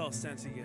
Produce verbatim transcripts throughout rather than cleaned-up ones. all stand together.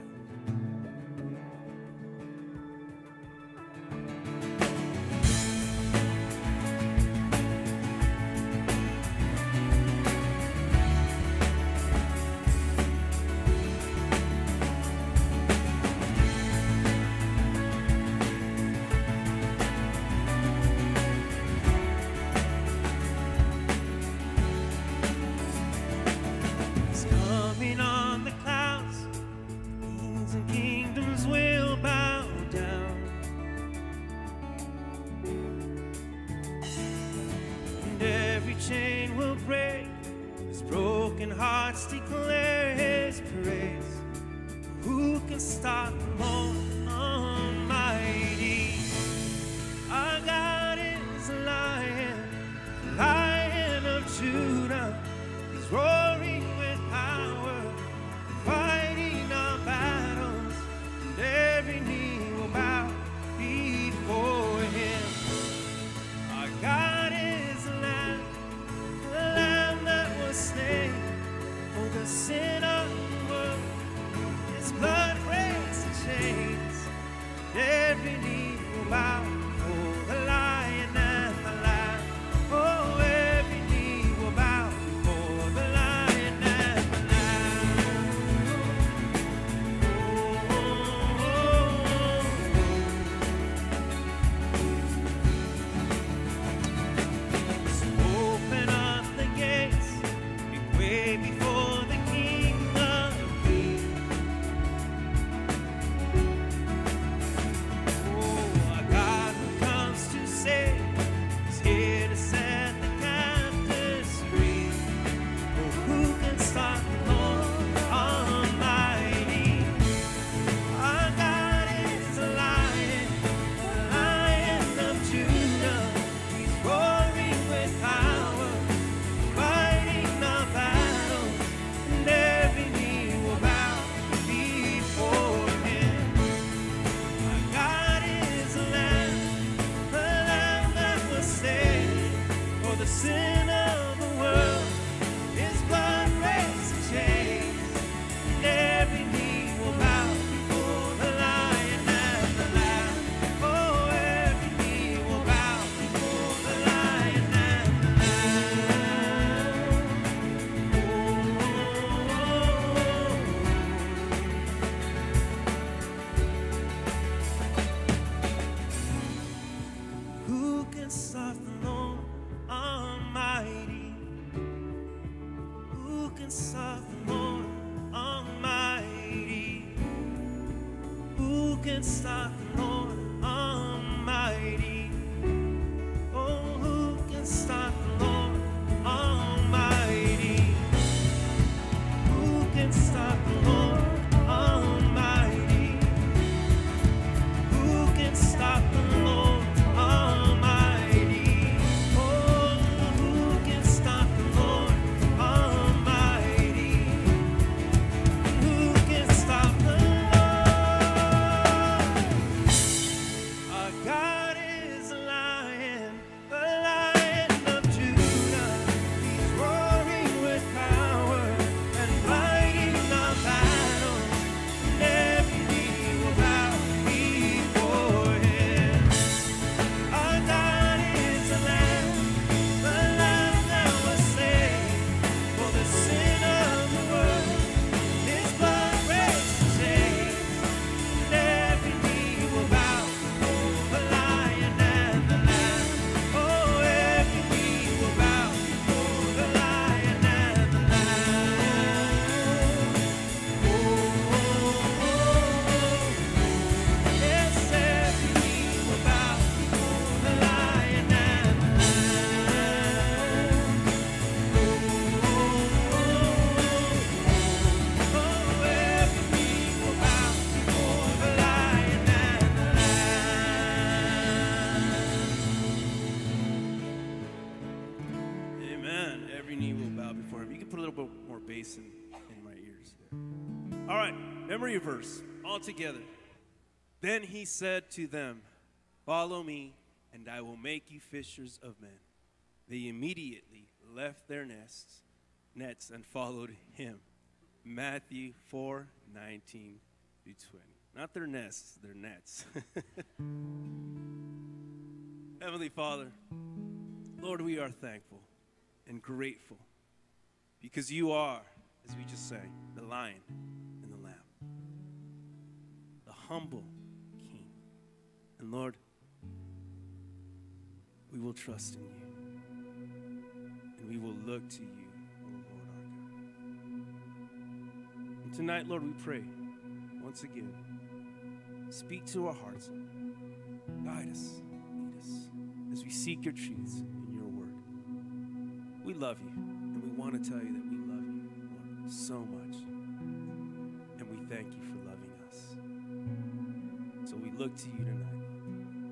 Memory verse, all together. Then he said to them, "Follow me, and I will make you fishers of men." They immediately left their nests, nets and followed him. Matthew four nineteen through twenty. Not their nests, their nets. Heavenly Father, Lord, we are thankful and grateful because you are, as we just sang, the lion and the lamb, the humble king. And Lord, we will trust in you, and we will look to you, O Lord our God. And tonight, Lord, we pray once again, speak to our hearts, guide us, lead us, as we seek your truths in your word. We love you, and we want to tell you that we love you, Lord, so much, and we thank you for loving us. So we look to you tonight.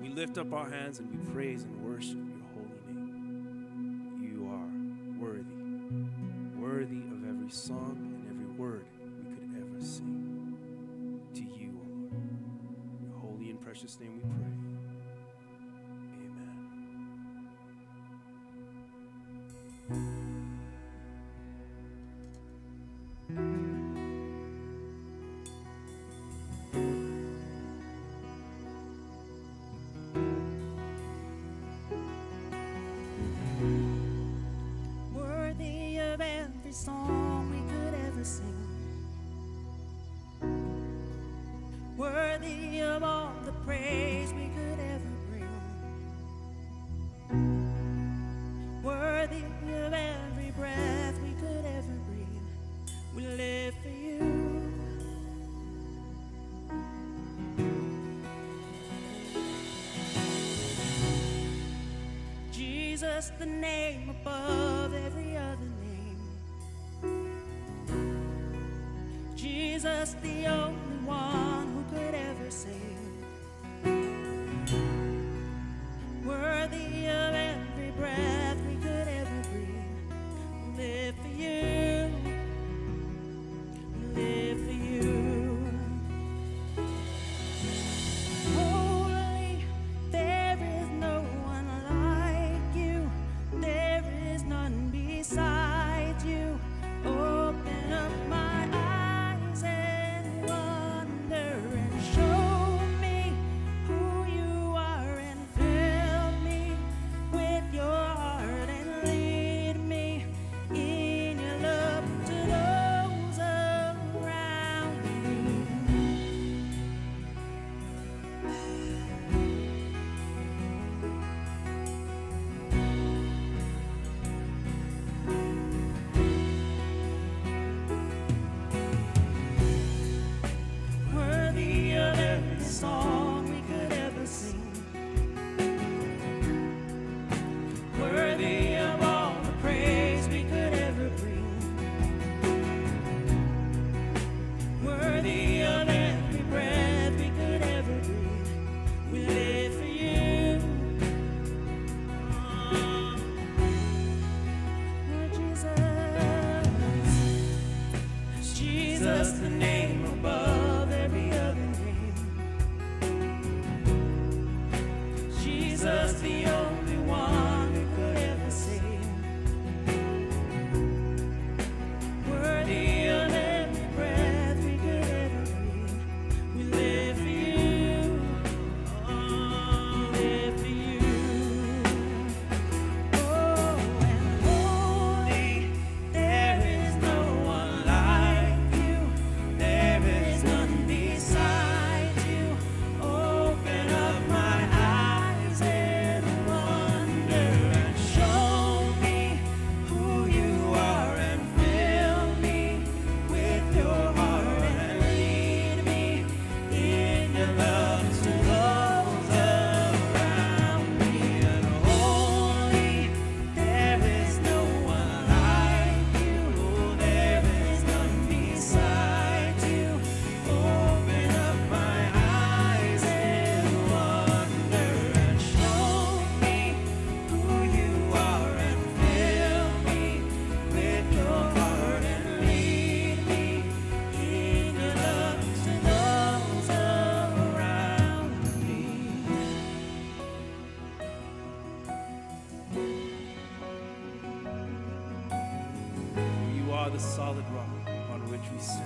We lift up our hands and we praise and worship your holy name. You are worthy, worthy of every song and every word we could ever sing. To you, O Lord, in your holy and precious name we pray. The name above every other name, Jesus, the only one who could ever sing, worthy of every breath we could ever breathe. We live for you, we live for you. Holy, there is no one alive. Beside you, open up my eyes and wonder, and show me who you are, and fill me with your heart, and lead me in your love to those around me. we serve. Yeah.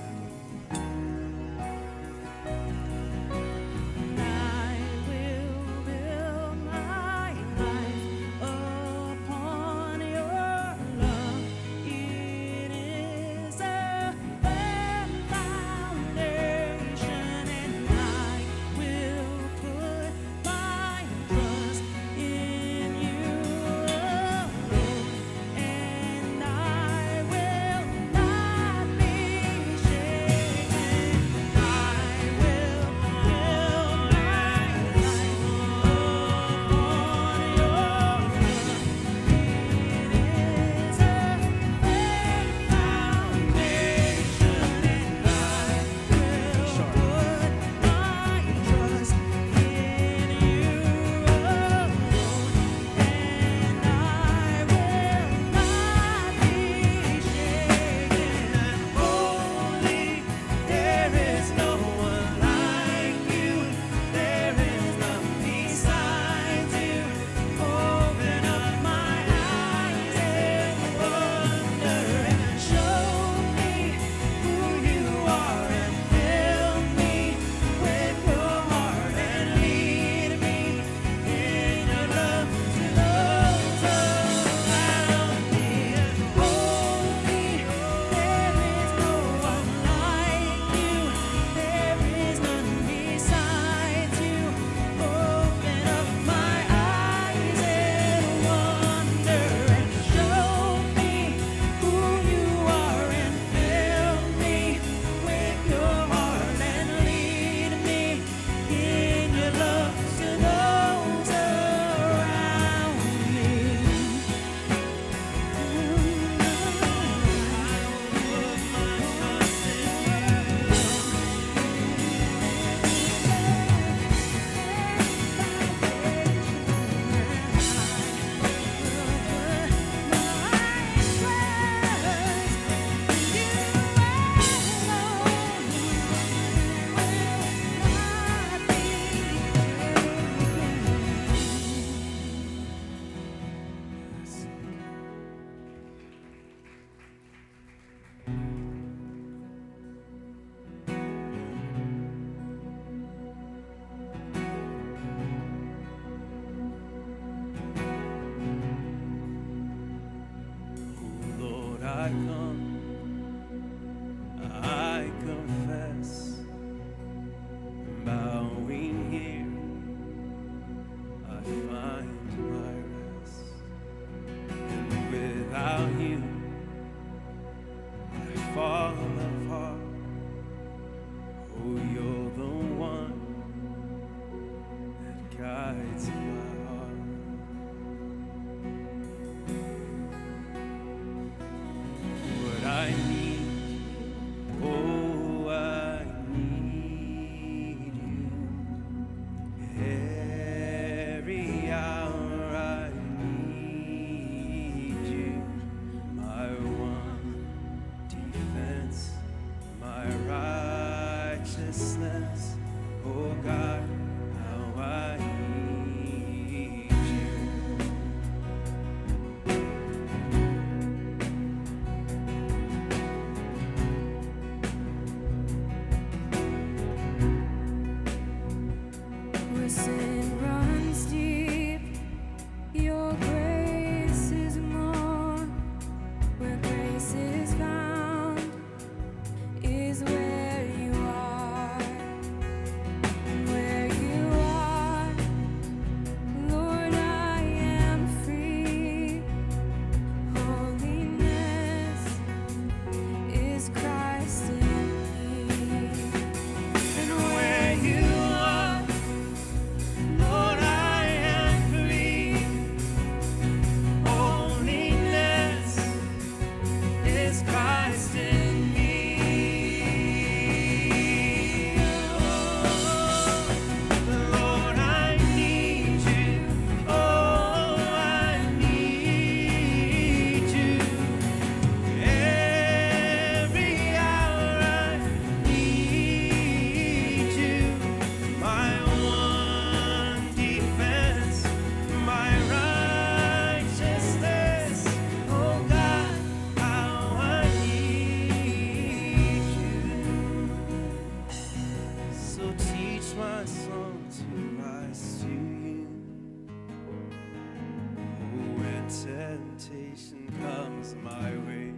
temptation comes my way,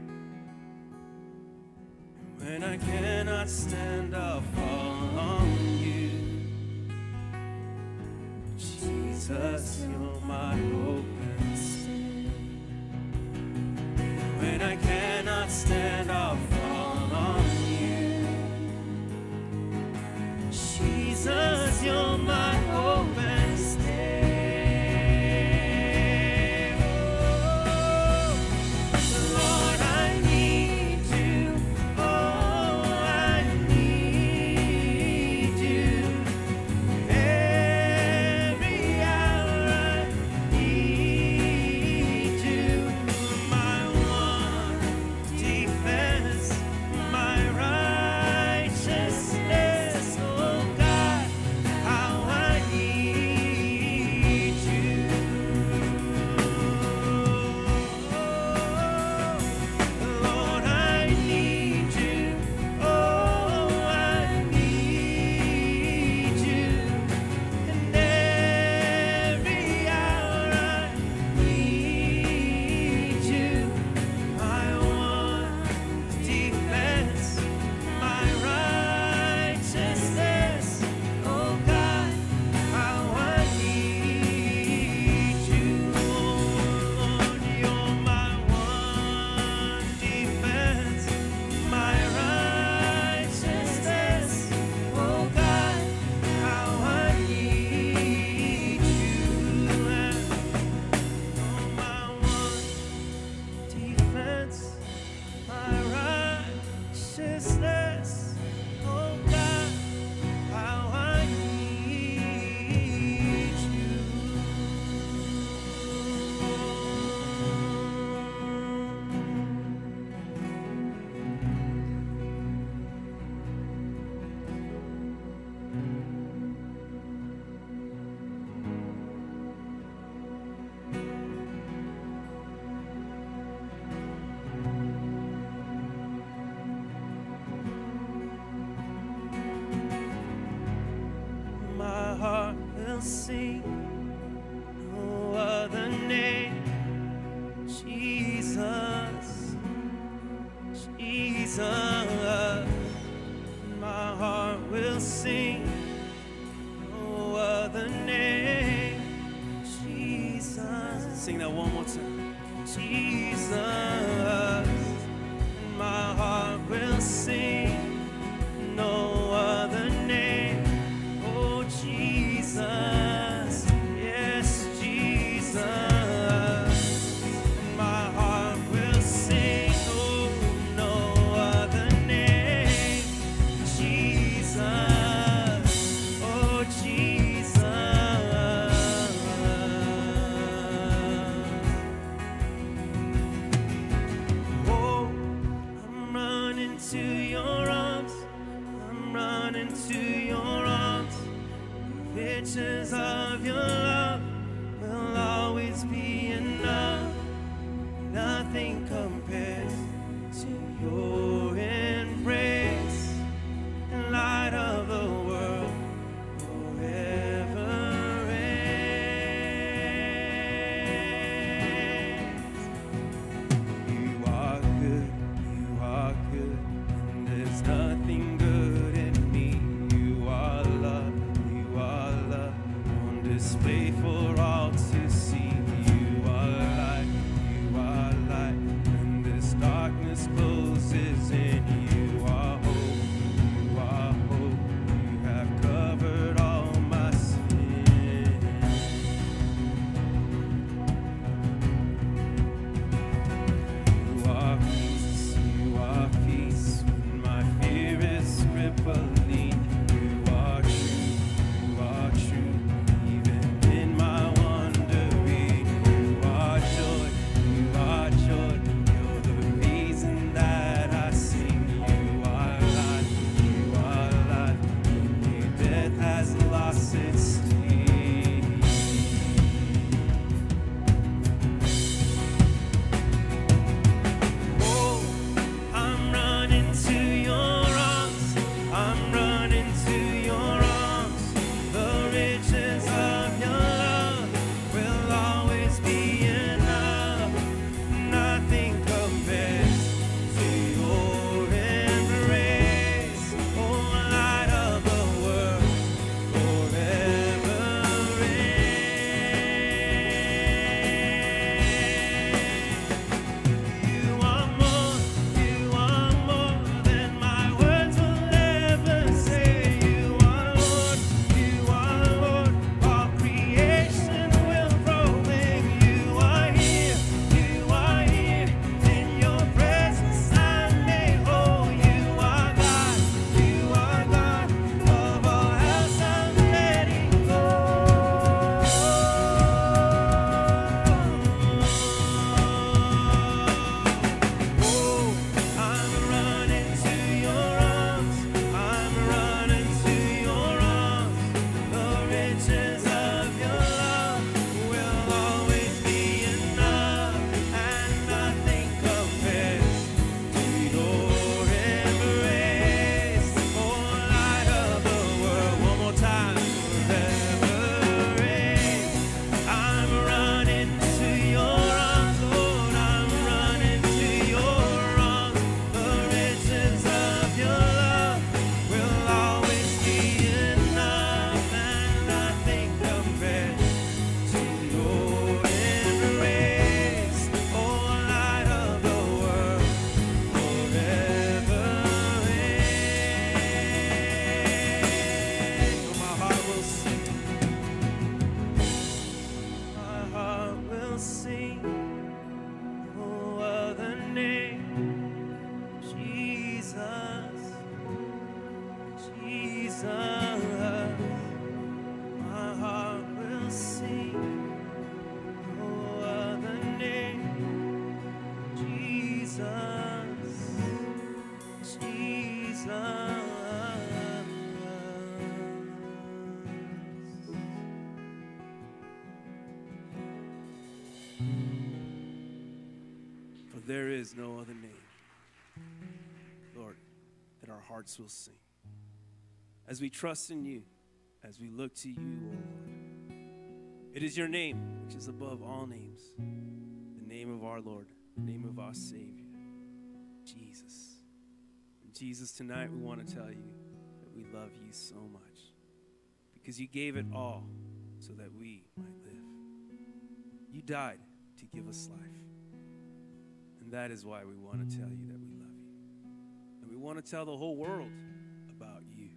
when I cannot stand, I'll fall on you. Jesus, you're my hope and stay. When I cannot stand, I'll fall on you. Jesus, you're my hope and stay. To your there is no other name, Lord, that our hearts will sing. As we trust in you, as we look to you, O Lord, it is your name, which is above all names, the name of our Lord, the name of our Savior, Jesus. And Jesus, tonight we want to tell you that we love you so much because you gave it all so that we might live. You died to give us life. And that is why we want to tell you that we love you. And we want to tell the whole world about you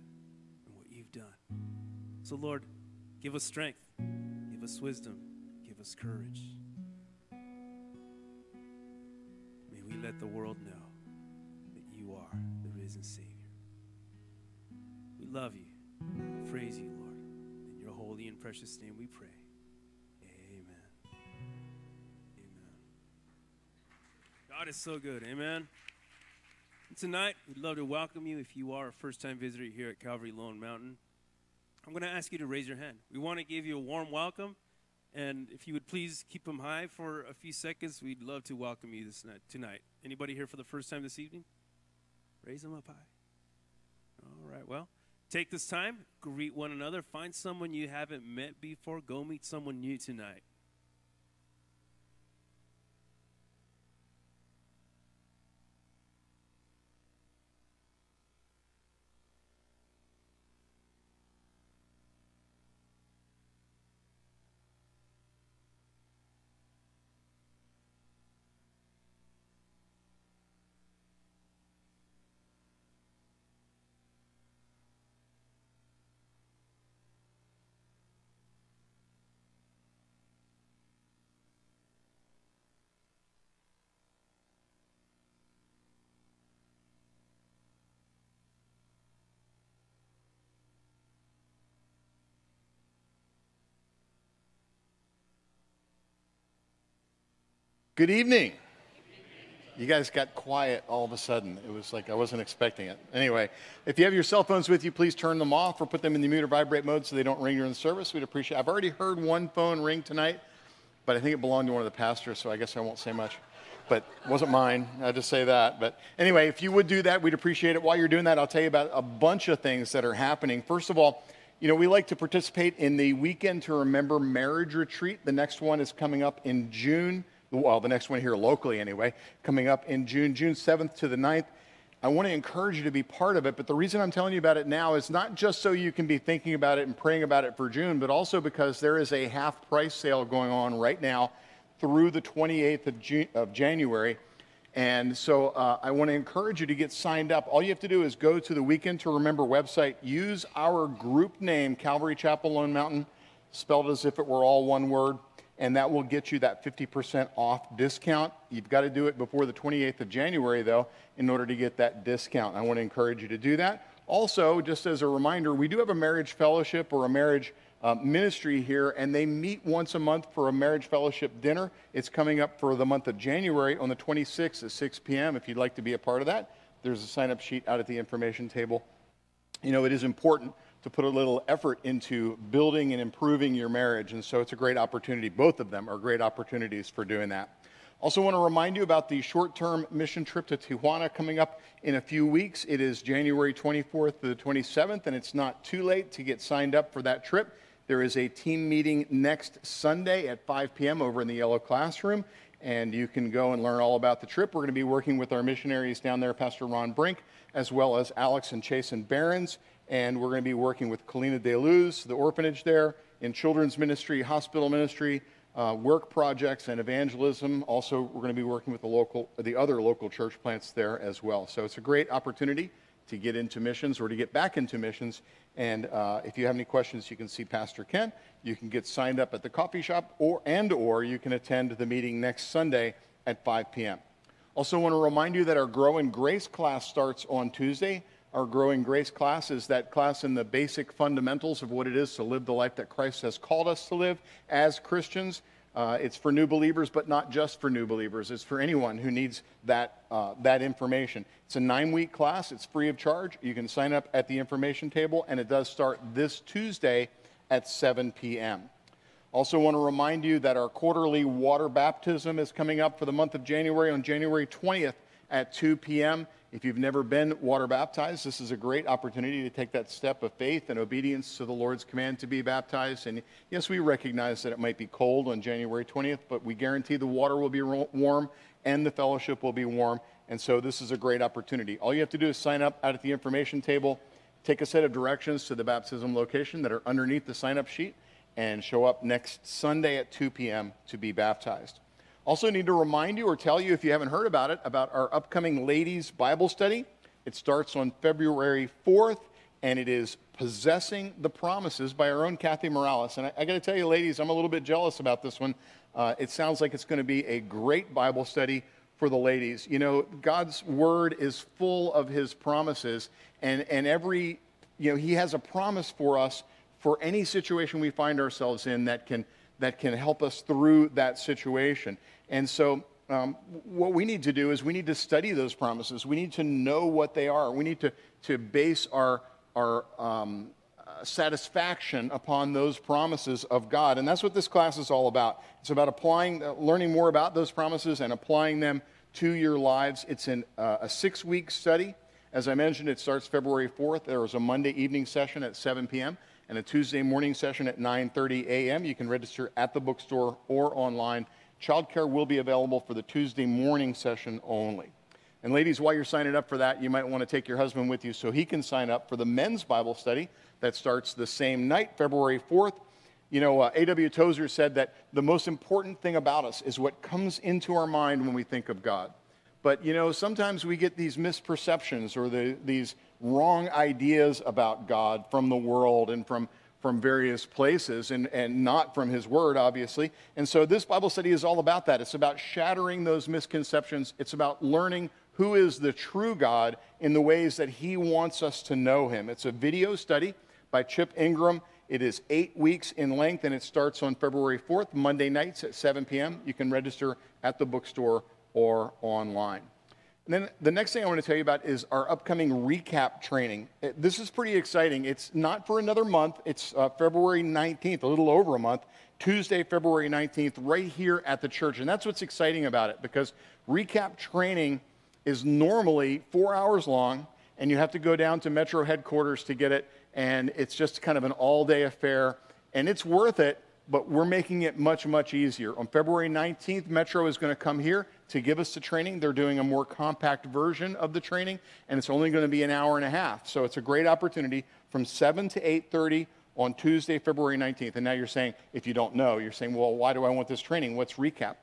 and what you've done. So, Lord, give us strength, give us wisdom, give us courage. May we let the world know that you are the risen Savior. We love you. We praise you, Lord. In your holy and precious name we pray. God is so good. Amen. And tonight, we'd love to welcome you if you are a first-time visitor here at Calvary Lone Mountain. I'm going to ask you to raise your hand. We want to give you a warm welcome, and if you would please keep them high for a few seconds, we'd love to welcome you this night, tonight. Anybody here for the first time this evening? Raise them up high. All right, well, take this time, greet one another, find someone you haven't met before, go meet someone new tonight. Good evening. You guys got quiet all of a sudden. It was like I wasn't expecting it. Anyway, if you have your cell phones with you, please turn them off or put them in the mute or vibrate mode so they don't ring during the service. We'd appreciate it. I've already heard one phone ring tonight, but I think it belonged to one of the pastors, so I guess I won't say much. But it wasn't mine. I just say that. But anyway, if you would do that, we'd appreciate it. While you're doing that, I'll tell you about a bunch of things that are happening. First of all, you know, we like to participate in the Weekend to Remember marriage retreat. The next one is coming up in June. Well, the next one here locally anyway, coming up in June, June seventh to the ninth. I want to encourage you to be part of it, but the reason I'm telling you about it now is not just so you can be thinking about it and praying about it for June, but also because there is a half price sale going on right now through the twenty-eighth of January. And so uh, I want to encourage you to get signed up. All you have to do is go to the Weekend to Remember website, use our group name, Calvary Chapel Lone Mountain, spelled as if it were all one word, and that will get you that fifty percent off discount. You've got to do it before the twenty-eighth of January, though, in order to get that discount. I want to encourage you to do that. Also, just as a reminder, we do have a marriage fellowship or a marriage uh, ministry here, and they meet once a month for a marriage fellowship dinner. It's coming up for the month of January on the twenty-sixth at six p m if you'd like to be a part of that. There's a sign-up sheet out at the information table. You know, it is important to put a little effort into building and improving your marriage. And so it's a great opportunity. Both of them are great opportunities for doing that. Also want to remind you about the short-term mission trip to Tijuana coming up in a few weeks. It is January twenty-fourth to the twenty-seventh, and it's not too late to get signed up for that trip. There is a team meeting next Sunday at five p m over in the yellow classroom, and you can go and learn all about the trip. We're going to be working with our missionaries down there, Pastor Ron Brink, as well as Alex and Chase and Barons. And we're going to be working with Kalina de Luz, the orphanage there, in children's ministry, hospital ministry, uh, work projects, and evangelism. Also, we're going to be working with the local, the other local church plants there as well. So it's a great opportunity to get into missions or to get back into missions. And uh, if you have any questions, you can see Pastor Ken. You can get signed up at the coffee shop, or and or you can attend the meeting next Sunday at five p m Also, want to remind you that our Grow in Grace class starts on Tuesday. Our Growing Grace class is that class in the basic fundamentals of what it is to live the life that Christ has called us to live as Christians. Uh, it's for new believers, but not just for new believers. It's for anyone who needs that, uh, that information. It's a nine-week class. It's free of charge. You can sign up at the information table, and it does start this Tuesday at seven p m Also want to remind you that our quarterly water baptism is coming up for the month of January on January twentieth at two p m If you've never been water baptized, this is a great opportunity to take that step of faith and obedience to the Lord's command to be baptized. And yes, we recognize that it might be cold on January twentieth, but we guarantee the water will be warm and the fellowship will be warm. And so this is a great opportunity. All you have to do is sign up out at the information table, take a set of directions to the baptism location that are underneath the sign-up sheet, and show up next Sunday at two p m to be baptized. Also need to remind you or tell you, if you haven't heard about it, about our upcoming Ladies Bible Study. It starts on February fourth, and it is Possessing the Promises by our own Kathy Morales. And I, I got to tell you, ladies, I'm a little bit jealous about this one. Uh, it sounds like it's going to be a great Bible study for the ladies. You know, God's Word is full of His promises, and, and every, you know, He has a promise for us for any situation we find ourselves in that can, that can help us through that situation. And so um, what we need to do is we need to study those promises. We need to know what they are. We need to, to base our, our um, uh, satisfaction upon those promises of God. And that's what this class is all about. It's about applying, uh, learning more about those promises and applying them to your lives. It's in, uh, a six-week study. As I mentioned, it starts February fourth. There is a Monday evening session at seven p m and a Tuesday morning session at nine thirty a m You can register at the bookstore or online. Childcare will be available for the Tuesday morning session only. And ladies, while you're signing up for that, you might want to take your husband with you so he can sign up for the men's Bible study that starts the same night, February fourth. You know, uh, A W Tozer said that the most important thing about us is what comes into our mind when we think of God. But, you know, sometimes we get these misperceptions or the, these wrong ideas about God from the world and from, from various places and, and not from His Word, obviously. And so this Bible study is all about that. It's about shattering those misconceptions. It's about learning who is the true God in the ways that He wants us to know Him. It's a video study by Chip Ingram. It is eight weeks in length, and it starts on February fourth, Monday nights at seven p m You can register at the bookstore or online. And then the next thing I want to tell you about is our upcoming Recap training. This is pretty exciting. It's not for another month. It's uh, February nineteenth, a little over a month, Tuesday, February nineteenth, right here at the church. And that's what's exciting about it, because Recap training is normally four hours long, and you have to go down to Metro headquarters to get it, and it's just kind of an all-day affair, and it's worth it. But we're making it much, much easier. On February nineteenth, Metro is going to come here to give us the training. They're doing a more compact version of the training, and it's only going to be an hour and a half. So it's a great opportunity from seven to eight thirty on Tuesday, February nineteenth. And now you're saying, if you don't know, you're saying, well, why do I want this training? What's Recap?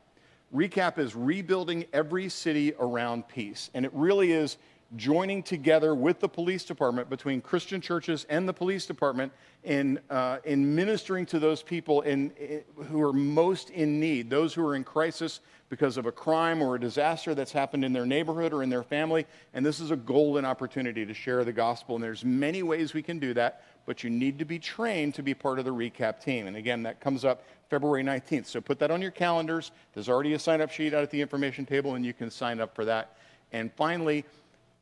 Recap is rebuilding every city around peace. And it really is joining together with the police department, between Christian churches and the police department, in uh, in ministering to those people in, in who are most in need, those who are in crisis because of a crime or a disaster that's happened in their neighborhood or in their family. And this is a golden opportunity to share the gospel. And there's many ways we can do that, but you need to be trained to be part of the Recap team. And again, that comes up February nineteenth. So put that on your calendars. There's already a sign-up sheet out at the information table, and you can sign up for that. And finally,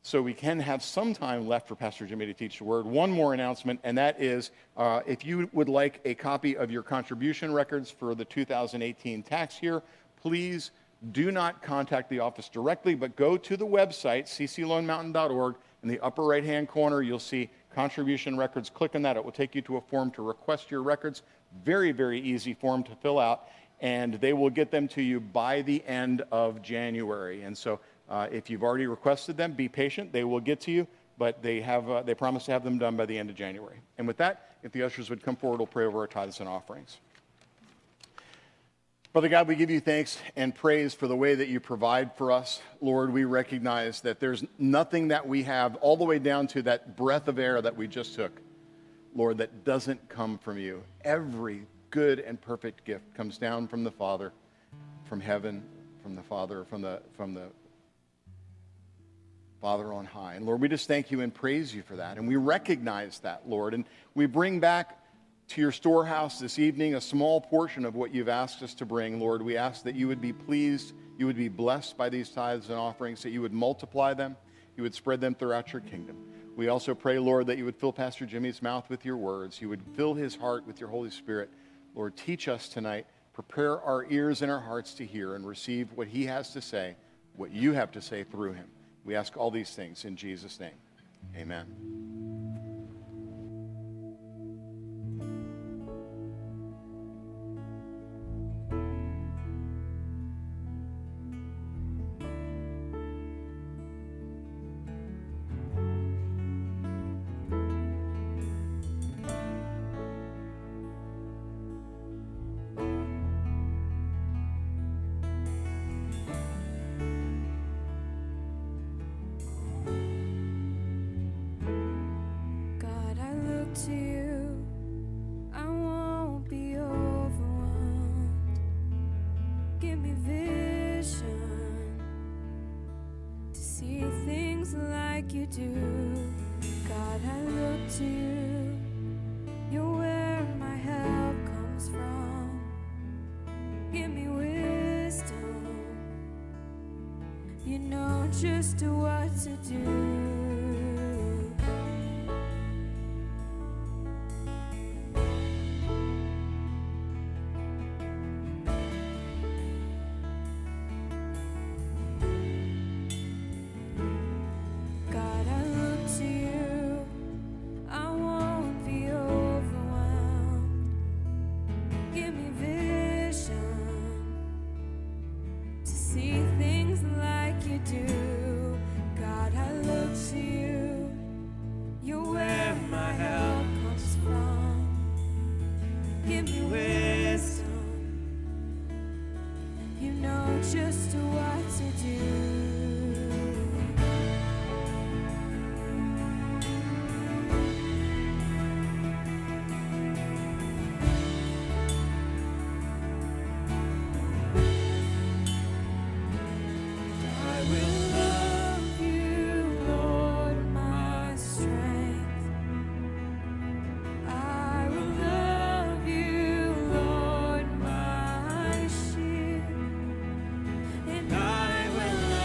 so we can have some time left for Pastor Jimmy to teach the Word, one more announcement, and that is uh, if you would like a copy of your contribution records for the two thousand eighteen tax year, please do not contact the office directly, but go to the website, c c lone mountain dot org. In the upper right-hand corner, you'll see contribution records. Click on that. It will take you to a form to request your records. Very, very easy form to fill out, and they will get them to you by the end of January. And so Uh, if you've already requested them, be patient. They will get to you, but they have uh, they promise to have them done by the end of January. And with that, if the ushers would come forward, we'll pray over our tithes and offerings. Father God, we give you thanks and praise for the way that you provide for us. Lord, we recognize that there's nothing that we have, all the way down to that breath of air that we just took, Lord, that doesn't come from you. Every good and perfect gift comes down from the Father, from heaven, from the Father, from the from the Father on high. And Lord, we just thank you and praise you for that. And we recognize that, Lord. And we bring back to your storehouse this evening a small portion of what you've asked us to bring, Lord. We ask that you would be pleased, you would be blessed by these tithes and offerings, that you would multiply them, you would spread them throughout your kingdom. We also pray, Lord, that you would fill Pastor Jimmy's mouth with your words, you would fill his heart with your Holy Spirit, Lord, teach us tonight. Prepare our ears and our hearts to hear and receive what he has to say, what you have to say through him. We ask all these things in Jesus' name. Amen. Will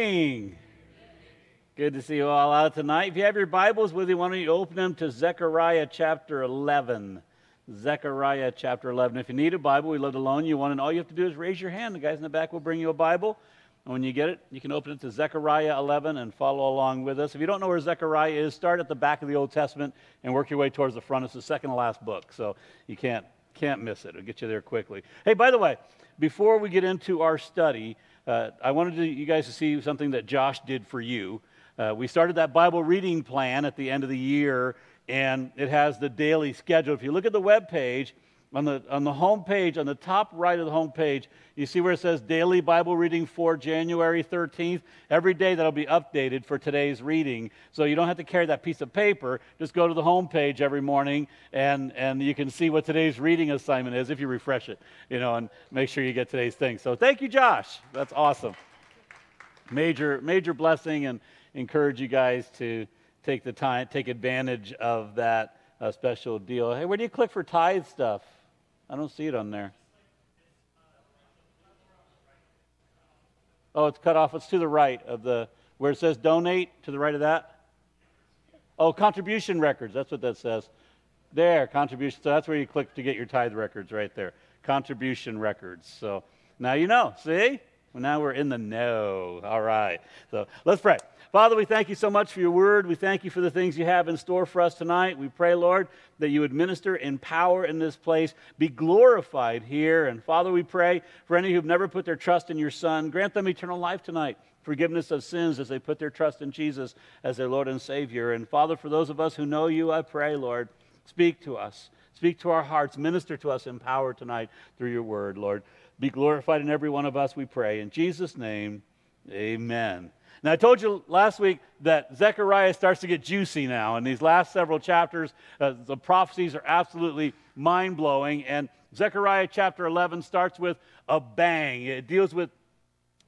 Good to see you all out tonight. If you have your Bibles with you, why don't you open them to Zechariah chapter eleven. Zechariah chapter eleven. If you need a Bible, we love to loan you one, and all you have to do is raise your hand. The guys in the back will bring you a Bible, and when you get it, you can open it to Zechariah eleven and follow along with us. If you don't know where Zechariah is, start at the back of the Old Testament and work your way towards the front. It's the second to last book, so you can't, can't miss it. It'll get you there quickly. Hey, by the way, before we get into our study, Uh, I wanted to, you guys to see something that Josh did for you. Uh, we started that Bible reading plan at the end of the year, and it has the daily schedule. If you look at the web page, on the, on the home page, on the top right of the home page, you see where it says Daily Bible Reading for January thirteenth. Every day that'll be updated for today's reading. So you don't have to carry that piece of paper. Just go to the home page every morning, and, and you can see what today's reading assignment is if you refresh it, you know, and make sure you get today's thing. So thank you, Josh. That's awesome. Major, major blessing, and encourage you guys to take the time, take advantage of that uh, special deal. Hey, where do you click for tithe stuff? I don't see it on there. Oh, it's cut off. It's to the right of the, where it says donate, to the right of that. Oh, contribution records. That's what that says. There, contribution. So that's where you click to get your tithe records right there. Contribution records. So now you know. See? Well, now we're in the know. All right. So let's pray. Father, we thank you so much for your word. We thank you for the things you have in store for us tonight. We pray, Lord, that you would minister in power in this place, be glorified here. And Father, we pray for any who've never put their trust in your Son, grant them eternal life tonight, forgiveness of sins as they put their trust in Jesus as their Lord and Savior. And Father, for those of us who know you, I pray, Lord, speak to us, speak to our hearts, minister to us in power tonight through your word, Lord. Be glorified in every one of us, we pray. In Jesus' name, amen. Now, I told you last week that Zechariah starts to get juicy now. In these last several chapters, uh, the prophecies are absolutely mind-blowing. And Zechariah chapter eleven starts with a bang. It deals with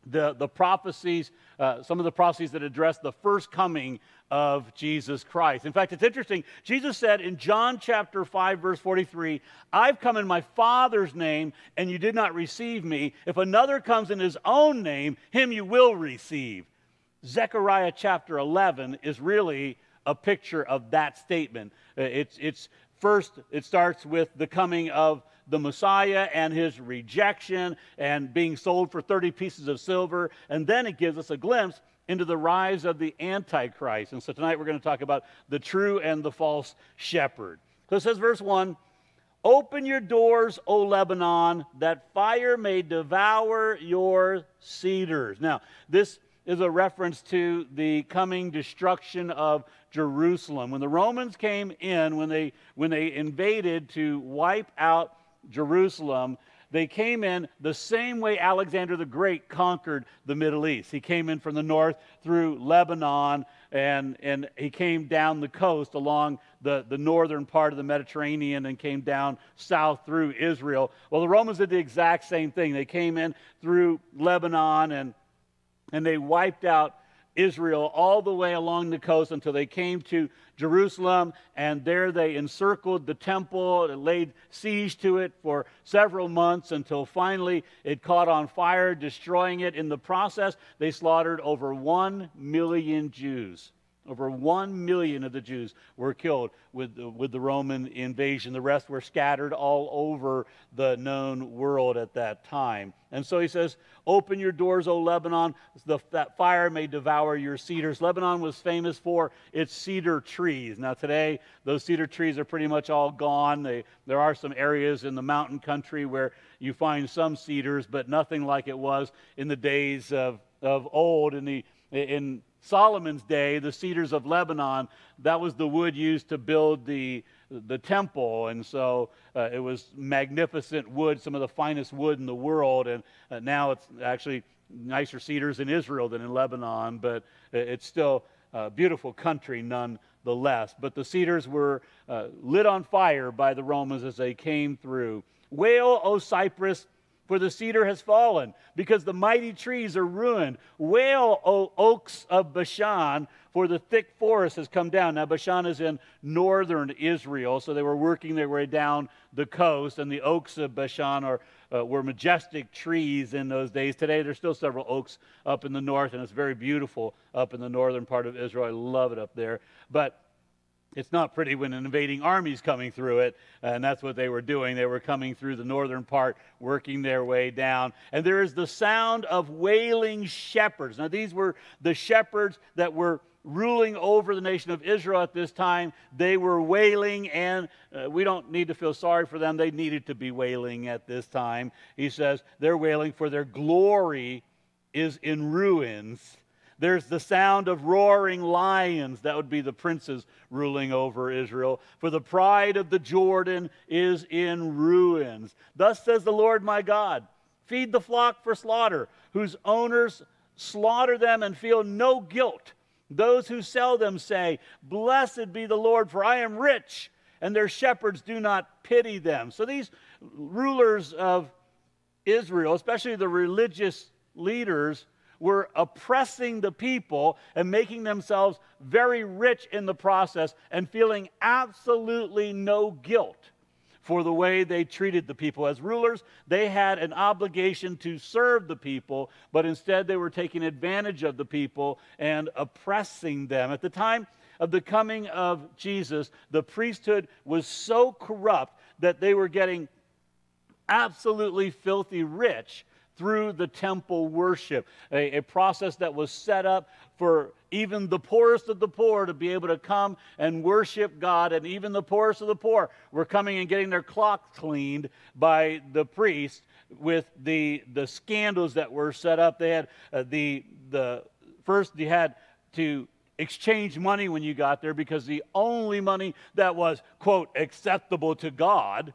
the, the prophecies, uh, some of the prophecies that address the first coming of Jesus Christ. In fact, it's interesting. Jesus said in John chapter five, verse forty-three, "I've come in my Father's name, and you did not receive me. If another comes in his own name, him you will receive." Zechariah chapter eleven is really a picture of that statement. It's, it's first, it starts with the coming of the Messiah and his rejection and being sold for thirty pieces of silver. And then it gives us a glimpse into the rise of the Antichrist. And so tonight we're going to talk about the true and the false shepherd. So it says, verse one, "Open your doors, O Lebanon, that fire may devour your cedars." Now, this is a reference to the coming destruction of Jerusalem. When the Romans came in, when they, when they invaded to wipe out Jerusalem, they came in the same way Alexander the Great conquered the Middle East. He came in from the north through Lebanon, and, and he came down the coast along the, the northern part of the Mediterranean and came down south through Israel. Well, the Romans did the exact same thing. They came in through Lebanon, and And they wiped out Israel all the way along the coast until they came to Jerusalem, and there they encircled the temple and laid siege to it for several months until finally it caught on fire, destroying it. In the process, they slaughtered over one million Jews. Over one million of the Jews were killed with, with the Roman invasion. The rest were scattered all over the known world at that time. And so he says, "Open your doors, O Lebanon, the, that fire may devour your cedars." Lebanon was famous for its cedar trees. Now today, those cedar trees are pretty much all gone. They, there are some areas in the mountain country where you find some cedars, but nothing like it was in the days of, of old, in the in Solomon's day. The cedars of Lebanon, that was the wood used to build the, the temple, and so uh, it was magnificent wood, some of the finest wood in the world, and uh, now it's actually nicer cedars in Israel than in Lebanon, but it's still a beautiful country nonetheless. But the cedars were uh, lit on fire by the Romans as they came through. "Wail, O Cyprus, for the cedar has fallen, because the mighty trees are ruined. Wail, O oaks of Bashan, for the thick forest has come down. Now, Bashan is in northern Israel, so they were working their way down the coast, and the oaks of Bashan are, uh, were majestic trees in those days. Today, there's still several oaks up in the north, and it's very beautiful up in the northern part of Israel. I love it up there. But it's not pretty when an invading army's coming through it, and that's what they were doing. They were coming through the northern part, working their way down. And there is the sound of wailing shepherds. Now, these were the shepherds that were ruling over the nation of Israel at this time. They were wailing, and uh, we don't need to feel sorry for them. They needed to be wailing at this time. He says, they're wailing, for their glory is in ruins. There's the sound of roaring lions. That would be the princes ruling over Israel. For the pride of the Jordan is in ruins. Thus says the Lord my God, feed the flock for slaughter, whose owners slaughter them and feel no guilt. Those who sell them say, blessed be the Lord, for I am rich, and their shepherds do not pity them. So these rulers of Israel, especially the religious leaders, were oppressing the people and making themselves very rich in the process and feeling absolutely no guilt for the way they treated the people. As rulers, they had an obligation to serve the people, but instead they were taking advantage of the people and oppressing them. At the time of the coming of Jesus, the priesthood was so corrupt that they were getting absolutely filthy rich through the temple worship, a, a process that was set up for even the poorest of the poor to be able to come and worship God. And even the poorest of the poor were coming and getting their clocks cleaned by the priest with the, the scandals that were set up. They had uh, the, the, first you had to exchange money when you got there, because the only money that was, quote, acceptable to God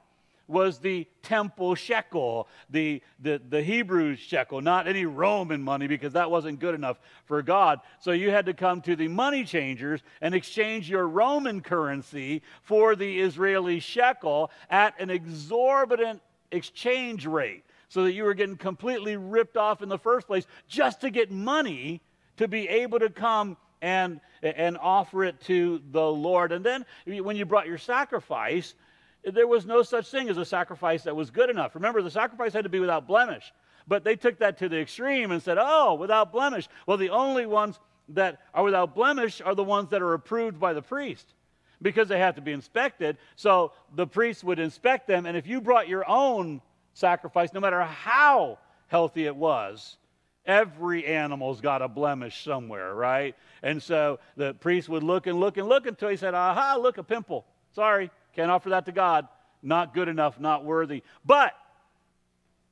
was the temple shekel, the, the, the Hebrew shekel, not any Roman money, because that wasn't good enough for God. So you had to come to the money changers and exchange your Roman currency for the Israeli shekel at an exorbitant exchange rate, so that you were getting completely ripped off in the first place just to get money to be able to come and, and offer it to the Lord. And then when you brought your sacrifice, there was no such thing as a sacrifice that was good enough. Remember, the sacrifice had to be without blemish. But they took that to the extreme and said, oh, without blemish. Well, the only ones that are without blemish are the ones that are approved by the priest, because they have to be inspected. So the priest would inspect them, and if you brought your own sacrifice, no matter how healthy it was, every animal's got a blemish somewhere, right? And so the priest would look and look and look until he said, aha, look, a pimple. Sorry. Can't offer that to God. Not good enough, not worthy. But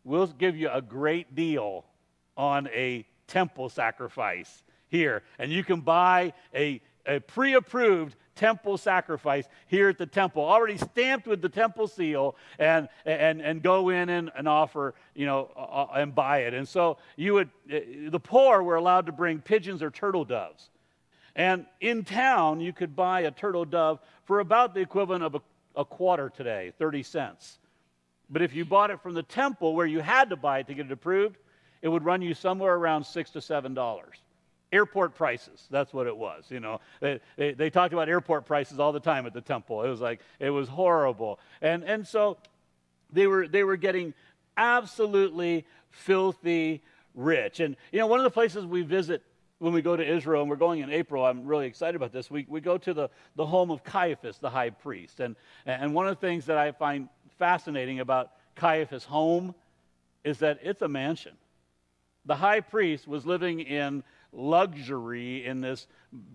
we'll give you a great deal on a temple sacrifice here. And you can buy a, a pre-approved temple sacrifice here at the temple, already stamped with the temple seal, and, and, and go in and, and offer, you know, uh, and buy it. And so you would, uh, the poor were allowed to bring pigeons or turtle doves. And in town, you could buy a turtle dove for about the equivalent of a, a quarter today, thirty cents. But if you bought it from the temple, where you had to buy it to get it approved, it would run you somewhere around six to seven dollars. Airport prices, that's what it was, you know. They, they, they talked about airport prices all the time at the temple. It was like, it was horrible. And, and so they were, they were getting absolutely filthy rich. And, you know, one of the places we visit when we go to Israel, and we're going in April, I'm really excited about this, we, we go to the, the home of Caiaphas, the high priest. And, and one of the things that I find fascinating about Caiaphas' home is that it's a mansion. The high priest was living in luxury in this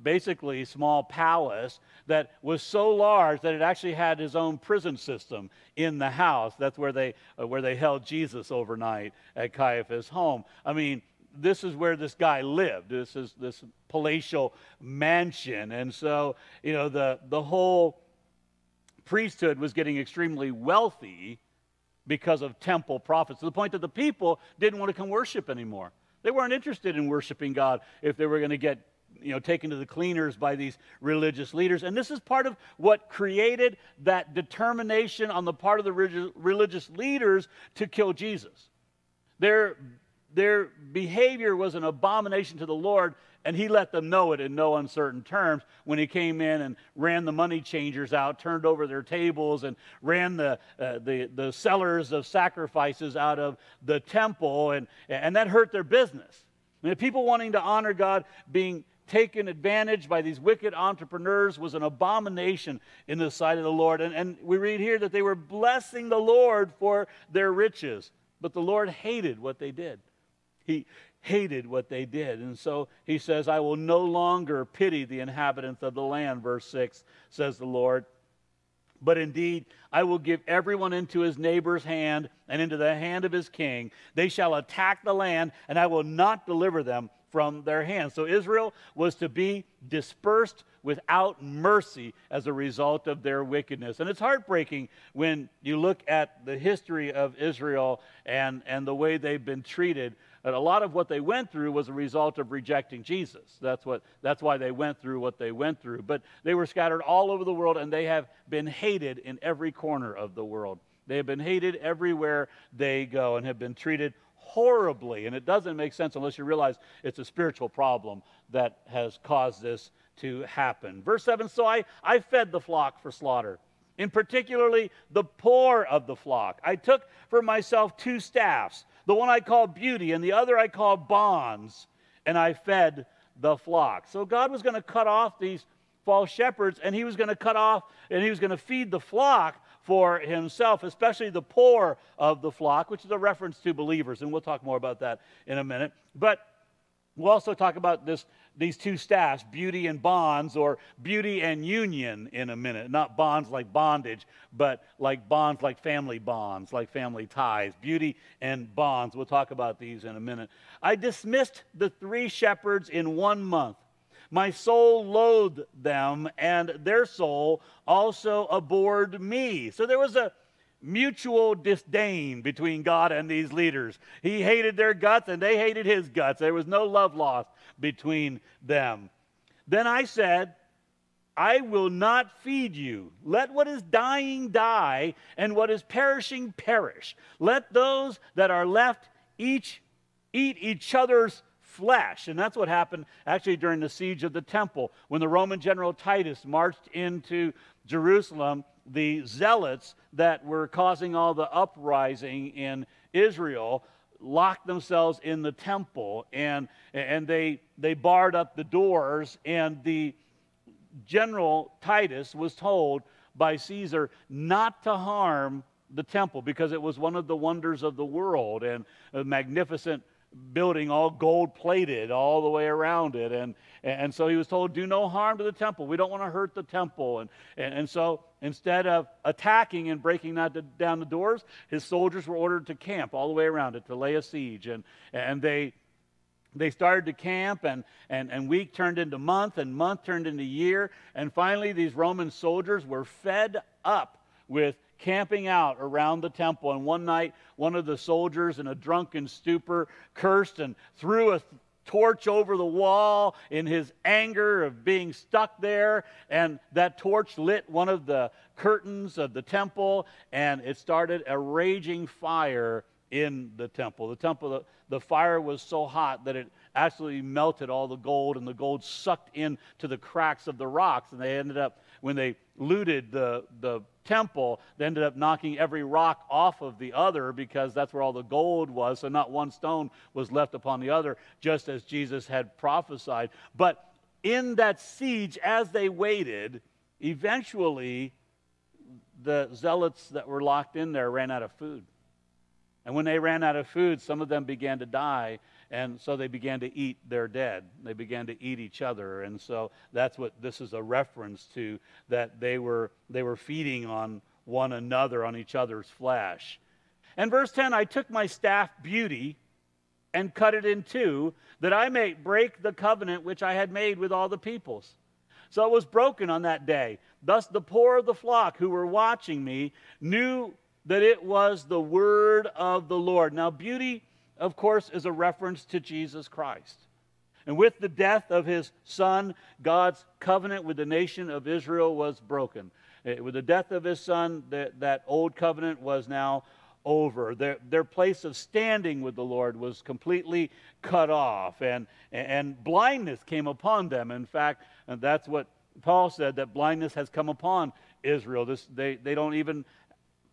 basically small palace that was so large that it actually had his own prison system in the house. That's where they, uh, where they held Jesus overnight at Caiaphas' home. I mean, this is where this guy lived. This is this palatial mansion. And so, you know, the, the whole priesthood was getting extremely wealthy because of temple profits, to the point that the people didn't want to come worship anymore. They weren't interested in worshiping God if they were going to get, you know, taken to the cleaners by these religious leaders. And this is part of what created that determination on the part of the religious leaders to kill Jesus. Their, their behavior was an abomination to the Lord, and he let them know it in no uncertain terms when he came in and ran the money changers out, turned over their tables, and ran the, uh, the, the sellers of sacrifices out of the temple, and, and that hurt their business. I mean, people wanting to honor God being taken advantage by these wicked entrepreneurs was an abomination in the sight of the Lord. And, and we read here that they were blessing the Lord for their riches, but the Lord hated what they did. He hated what they did. And so he says, I will no longer pity the inhabitants of the land, verse six, says the Lord. But indeed, I will give everyone into his neighbor's hand and into the hand of his king. They shall attack the land, and I will not deliver them from their hands. So Israel was to be dispersed without mercy as a result of their wickedness. And it's heartbreaking when you look at the history of Israel and, and the way they've been treated. And a lot of what they went through was a result of rejecting Jesus. That's, what, that's why they went through what they went through. But they were scattered all over the world, and they have been hated in every corner of the world. They have been hated everywhere they go and have been treated horribly. And it doesn't make sense unless you realize it's a spiritual problem that has caused this to happen. Verse seven, so I, I fed the flock for slaughter, and particularly the poor of the flock. I took for myself two staffs, the one I call beauty and the other I call bonds, and I fed the flock. So God was going to cut off these false shepherds, and he was going to cut off and he was going to feed the flock for himself, especially the poor of the flock, which is a reference to believers, and we'll talk more about that in a minute. But we'll also talk about this, these two staffs, beauty and bonds, or beauty and union in a minute. Not bonds like bondage, but like bonds like family bonds, like family ties. Beauty and bonds. We'll talk about these in a minute. I dismissed the three shepherds in one month. My soul loathed them, and their soul also abhorred me. So there was a mutual disdain between God and these leaders. He hated their guts, and they hated his guts. There was no love lost between them. Then I said, I will not feed you. Let what is dying die, and what is perishing perish. Let those that are left each eat each other's flesh. And that's what happened actually during the siege of the temple. When the Roman general Titus marched into Jerusalem, the zealots that were causing all the uprising in Israel locked themselves in the temple, and, and they, they barred up the doors, and the general Titus was told by Caesar not to harm the temple because it was one of the wonders of the world and a magnificent building, all gold-plated all the way around it. And, and so he was told, do no harm to the temple. We don't want to hurt the temple. And, and, and so instead of attacking and breaking down the doors, his soldiers were ordered to camp all the way around it, to lay a siege. And, and they, they started to camp, and, and, and week turned into month, and month turned into year. And finally, these Roman soldiers were fed up with camping out around the temple. And one night, one of the soldiers, in a drunken stupor, cursed and threw a torch over the wall in his anger of being stuck there. And that torch lit one of the curtains of the temple, and it started a raging fire in the temple. The temple, the, the fire was so hot that it absolutely melted all the gold, and the gold sucked into the cracks of the rocks. And they ended up, when they looted the, the temple, they ended up knocking every rock off of the other, because that's where all the gold was, so not one stone was left upon the other, just as Jesus had prophesied. But in that siege, as they waited, eventually the zealots that were locked in there ran out of food. And when they ran out of food, some of them began to die, and so they began to eat their dead. They began to eat each other, and so that's what this is a reference to, that they were, they were feeding on one another, on each other's flesh. And verse ten, I took my staff beauty and cut it in two, that I may break the covenant which I had made with all the peoples. So it was broken on that day. Thus the poor of the flock who were watching me knew that it was the word of the Lord. Now, beauty, of course, is a reference to Jesus Christ. And with the death of his son, God's covenant with the nation of Israel was broken. With the death of his son, that, that old covenant was now over. Their, their place of standing with the Lord was completely cut off, and, and blindness came upon them. In fact, and that's what Paul said, that blindness has come upon Israel. This, they, they don't even,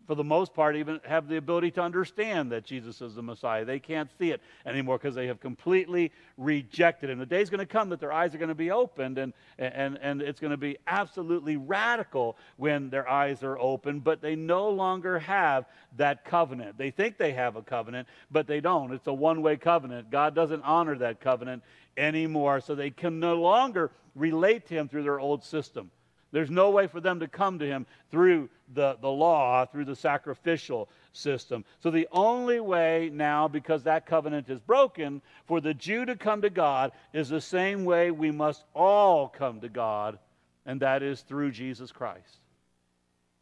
for the most part, even have the ability to understand that Jesus is the Messiah. They can't see it anymore because they have completely rejected Him. The day's going to come that their eyes are going to be opened, and, and, and it's going to be absolutely radical when their eyes are open, but they no longer have that covenant. They think they have a covenant, but they don't. It's a one-way covenant. God doesn't honor that covenant anymore, so they can no longer relate to Him through their old system. There's no way for them to come to Him through the, the law, through the sacrificial system. So the only way now, because that covenant is broken, for the Jew to come to God is the same way we must all come to God, and that is through Jesus Christ.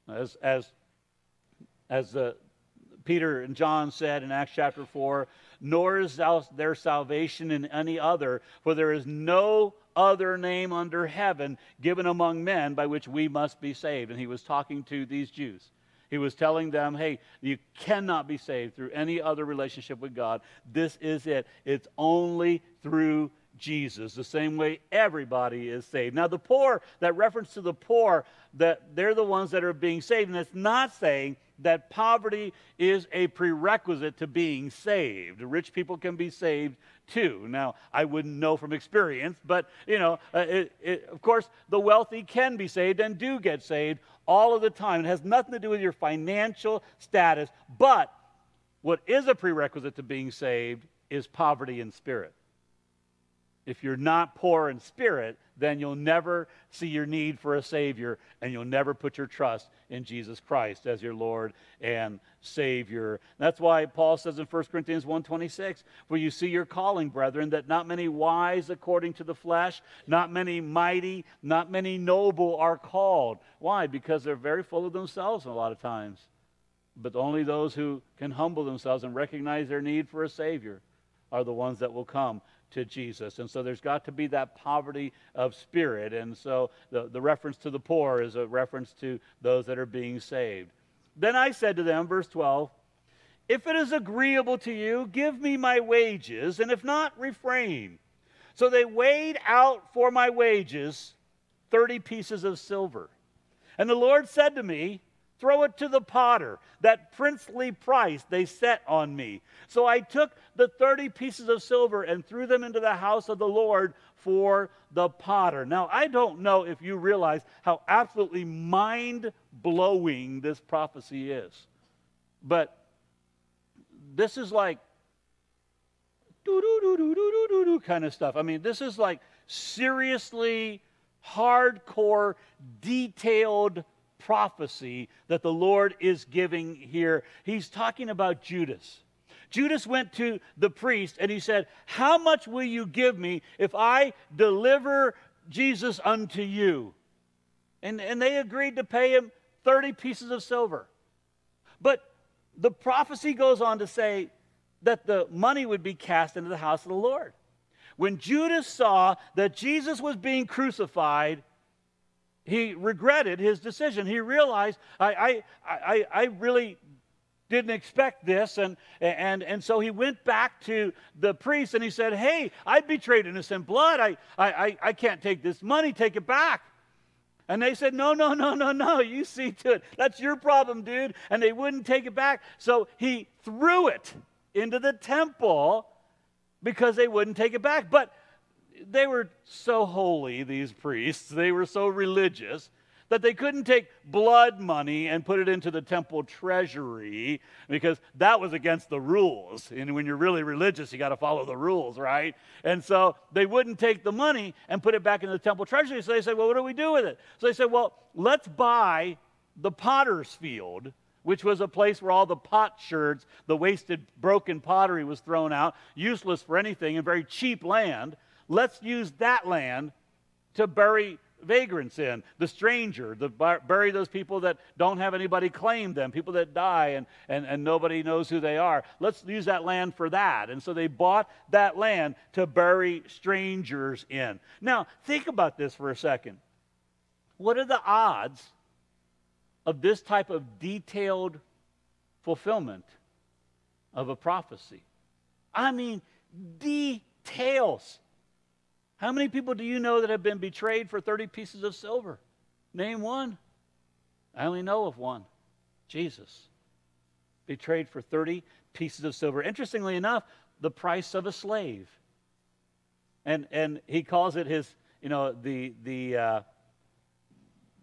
As, as, as uh, Peter and John said in Acts chapter four, nor is there salvation in any other, for there is no other name under heaven given among men by which we must be saved. And he was talking to these Jews. He was telling them, hey, you cannot be saved through any other relationship with God. This is it. It's only through Jesus, the same way everybody is saved. Now the poor, that reference to the poor, that they're the ones that are being saved, and it's not saying that poverty is a prerequisite to being saved. Rich people can be saved too. Now, I wouldn't know from experience, but, you know, uh, it, it, of course, the wealthy can be saved and do get saved all of the time. It has nothing to do with your financial status, but what is a prerequisite to being saved is poverty in spirit. If you're not poor in spirit, then you'll never see your need for a Savior, and you'll never put your trust in Jesus Christ as your Lord and Savior. That's why Paul says in First Corinthians one twenty-six, for you see your calling, brethren, that not many wise according to the flesh, not many mighty, not many noble are called. Why? Because they're very full of themselves a lot of times. But only those who can humble themselves and recognize their need for a Savior are the ones that will come to Jesus. And so there's got to be that poverty of spirit. And so the, the reference to the poor is a reference to those that are being saved. Then I said to them, verse twelve, if it is agreeable to you, give me my wages, and if not, refrain. So they weighed out for my wages thirty pieces of silver. And the Lord said to me, throw it to the potter, that princely price they set on me. So I took the thirty pieces of silver and threw them into the house of the Lord for the potter. Now, I don't know if you realize how absolutely mind-blowing this prophecy is. But this is like doo-doo-doo-doo-doo-doo-doo kind of stuff. I mean, this is like seriously hardcore, detailed prophecy that the Lord is giving here. He's talking about Judas. Judas went to the priest and he said, how much will you give me if I deliver Jesus unto you? And, and they agreed to pay him thirty pieces of silver. But the prophecy goes on to say that the money would be cast into the house of the Lord. When Judas saw that Jesus was being crucified, he regretted his decision. He realized, I, I, I, I really didn't expect this. And, and, and so he went back to the priest and he said, hey, I betrayed innocent blood. I, I, I can't take this money. Take it back. And they said, no, no, no, no, no. You see to it. That's your problem, dude. And they wouldn't take it back. So he threw it into the temple because they wouldn't take it back. But they were so holy, these priests, they were so religious, that they couldn't take blood money and put it into the temple treasury because that was against the rules. And when you're really religious, you got to follow the rules, right? And so they wouldn't take the money and put it back in the temple treasury. So they said, well, what do we do with it? So they said, well, let's buy the potter's field, which was a place where all the potsherds, the wasted, broken pottery was thrown out, useless for anything and very cheap land. Let's use that land to bury vagrants in, the stranger, the, bury those people that don't have anybody claim them, people that die and, and, and nobody knows who they are. Let's use that land for that. And so they bought that land to bury strangers in. Now, think about this for a second. What are the odds of this type of detailed fulfillment of a prophecy. I mean, details. How many people do you know that have been betrayed for thirty pieces of silver? Name one. I only know of one. Jesus. Betrayed for thirty pieces of silver. Interestingly enough, the price of a slave. And, and he calls it his, you know, the, the, uh,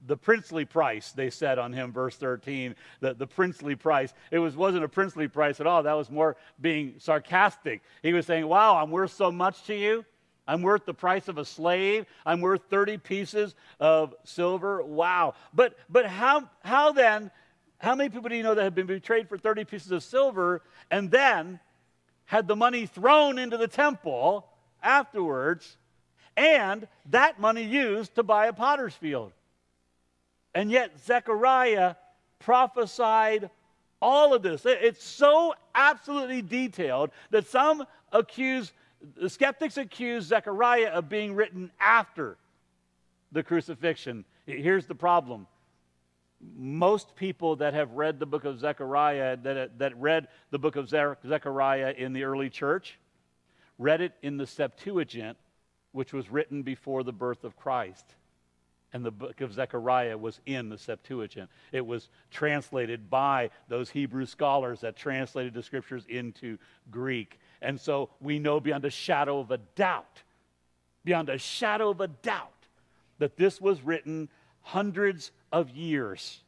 the princely price, they said on him, verse thirteen, the, the princely price. It was, wasn't a princely price at all. That was more being sarcastic. He was saying, wow, I'm worth so much to you. I'm worth the price of a slave. I'm worth thirty pieces of silver. Wow. But, but how, how then, how many people do you know that have been betrayed for thirty pieces of silver and then had the money thrown into the temple afterwards and that money used to buy a potter's field? And yet Zechariah prophesied all of this. It's so absolutely detailed that some accuse The skeptics accuse Zechariah of being written after the crucifixion. Here's the problem. Most people that have read the book of Zechariah, that, that read the book of Zechariah in the early church, read it in the Septuagint, which was written before the birth of Christ. And the book of Zechariah was in the Septuagint. It was translated by those Hebrew scholars that translated the scriptures into Greek. And so we know beyond a shadow of a doubt, beyond a shadow of a doubt, that this was written hundreds of years,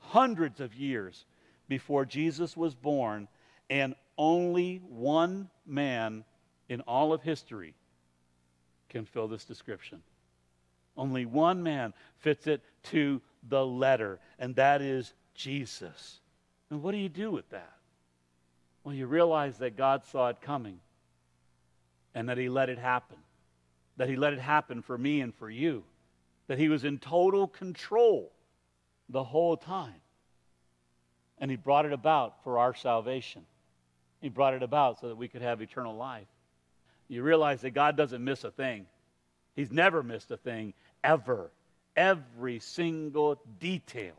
hundreds of years before Jesus was born, and only one man in all of history can fill this description. Only one man fits it to the letter, and that is Jesus. And what do you do with that? Well, you realize that God saw it coming and that he let it happen, that he let it happen for me and for you, that he was in total control the whole time. And he brought it about for our salvation. He brought it about so that we could have eternal life. You realize that God doesn't miss a thing. He's never missed a thing, ever. Every single detail.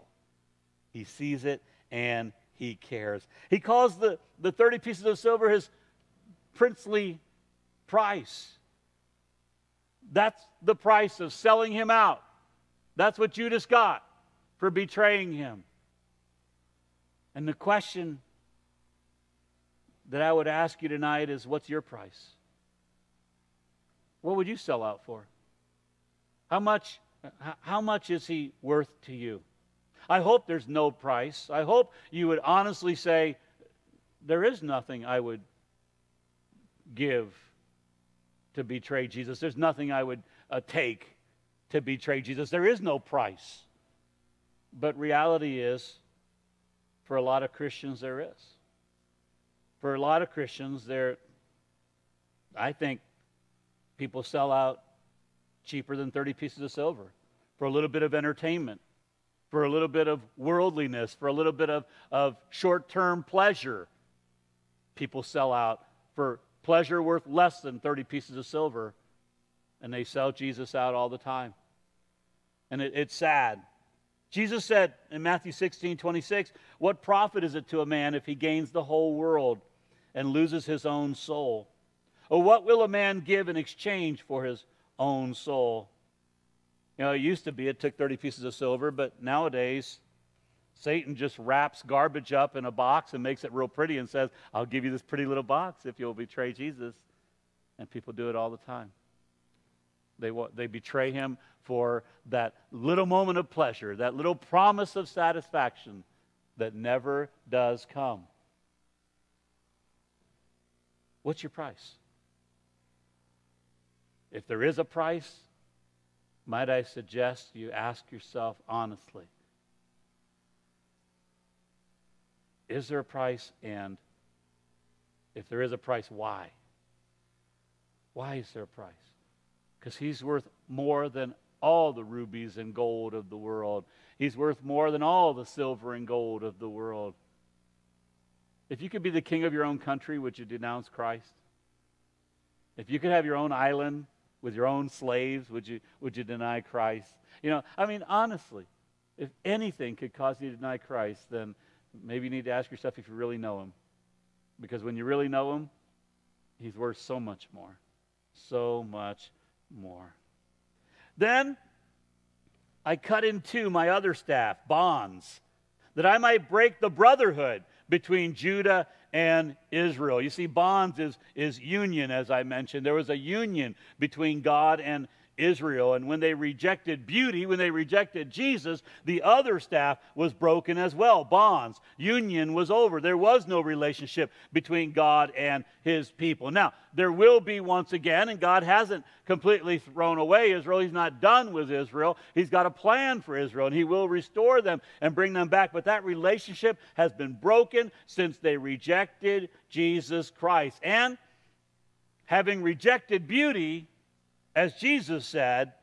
He sees it and he cares. He calls the, the thirty pieces of silver his princely price. That's the price of selling him out. That's what Judas got for betraying him. And the question that I would ask you tonight is, what's your price? What would you sell out for? How much, how much is he worth to you? I hope there's no price. I hope you would honestly say, there is nothing I would give to betray Jesus. There's nothing I would uh, take to betray Jesus. There is no price. But reality is, for a lot of Christians, there is. For a lot of Christians, there, I think people sell out cheaper than thirty pieces of silver for a little bit of entertainment, for a little bit of worldliness, for a little bit of, of short-term pleasure. People sell out for pleasure worth less than thirty pieces of silver, and they sell Jesus out all the time. And it, it's sad. Jesus said in Matthew sixteen twenty-six, what profit is it to a man if he gains the whole world and loses his own soul? Or what will a man give in exchange for his own soul? You know, it used to be it took thirty pieces of silver, but nowadays Satan just wraps garbage up in a box and makes it real pretty and says, I'll give you this pretty little box if you'll betray Jesus. And people do it all the time. They, they betray him for that little moment of pleasure, that little promise of satisfaction that never does come. What's your price? If there is a price, might I suggest you ask yourself honestly, is there a price, and if there is a price, why? Why is there a price? Because he's worth more than all the rubies and gold of the world. He's worth more than all the silver and gold of the world. If you could be the king of your own country, would you denounce Christ? If you could have your own island, with your own slaves, would you, would you deny Christ? You know, I mean, honestly, if anything could cause you to deny Christ, then maybe you need to ask yourself if you really know him. Because when you really know him, he's worth so much more. So much more. Then I cut in two my other staff, bonds, that I might break the brotherhood between Judah and Israel. You see, bonds is, is union, as I mentioned. There was a union between God and Israel. And when they rejected beauty, when they rejected Jesus, the other staff was broken as well. Bonds, union was over. There was no relationship between God and his people. Now, there will be once again, and God hasn't completely thrown away Israel. He's not done with Israel. He's got a plan for Israel, and he will restore them and bring them back. But that relationship has been broken since they rejected Jesus Christ. And having rejected beauty, as Jesus said,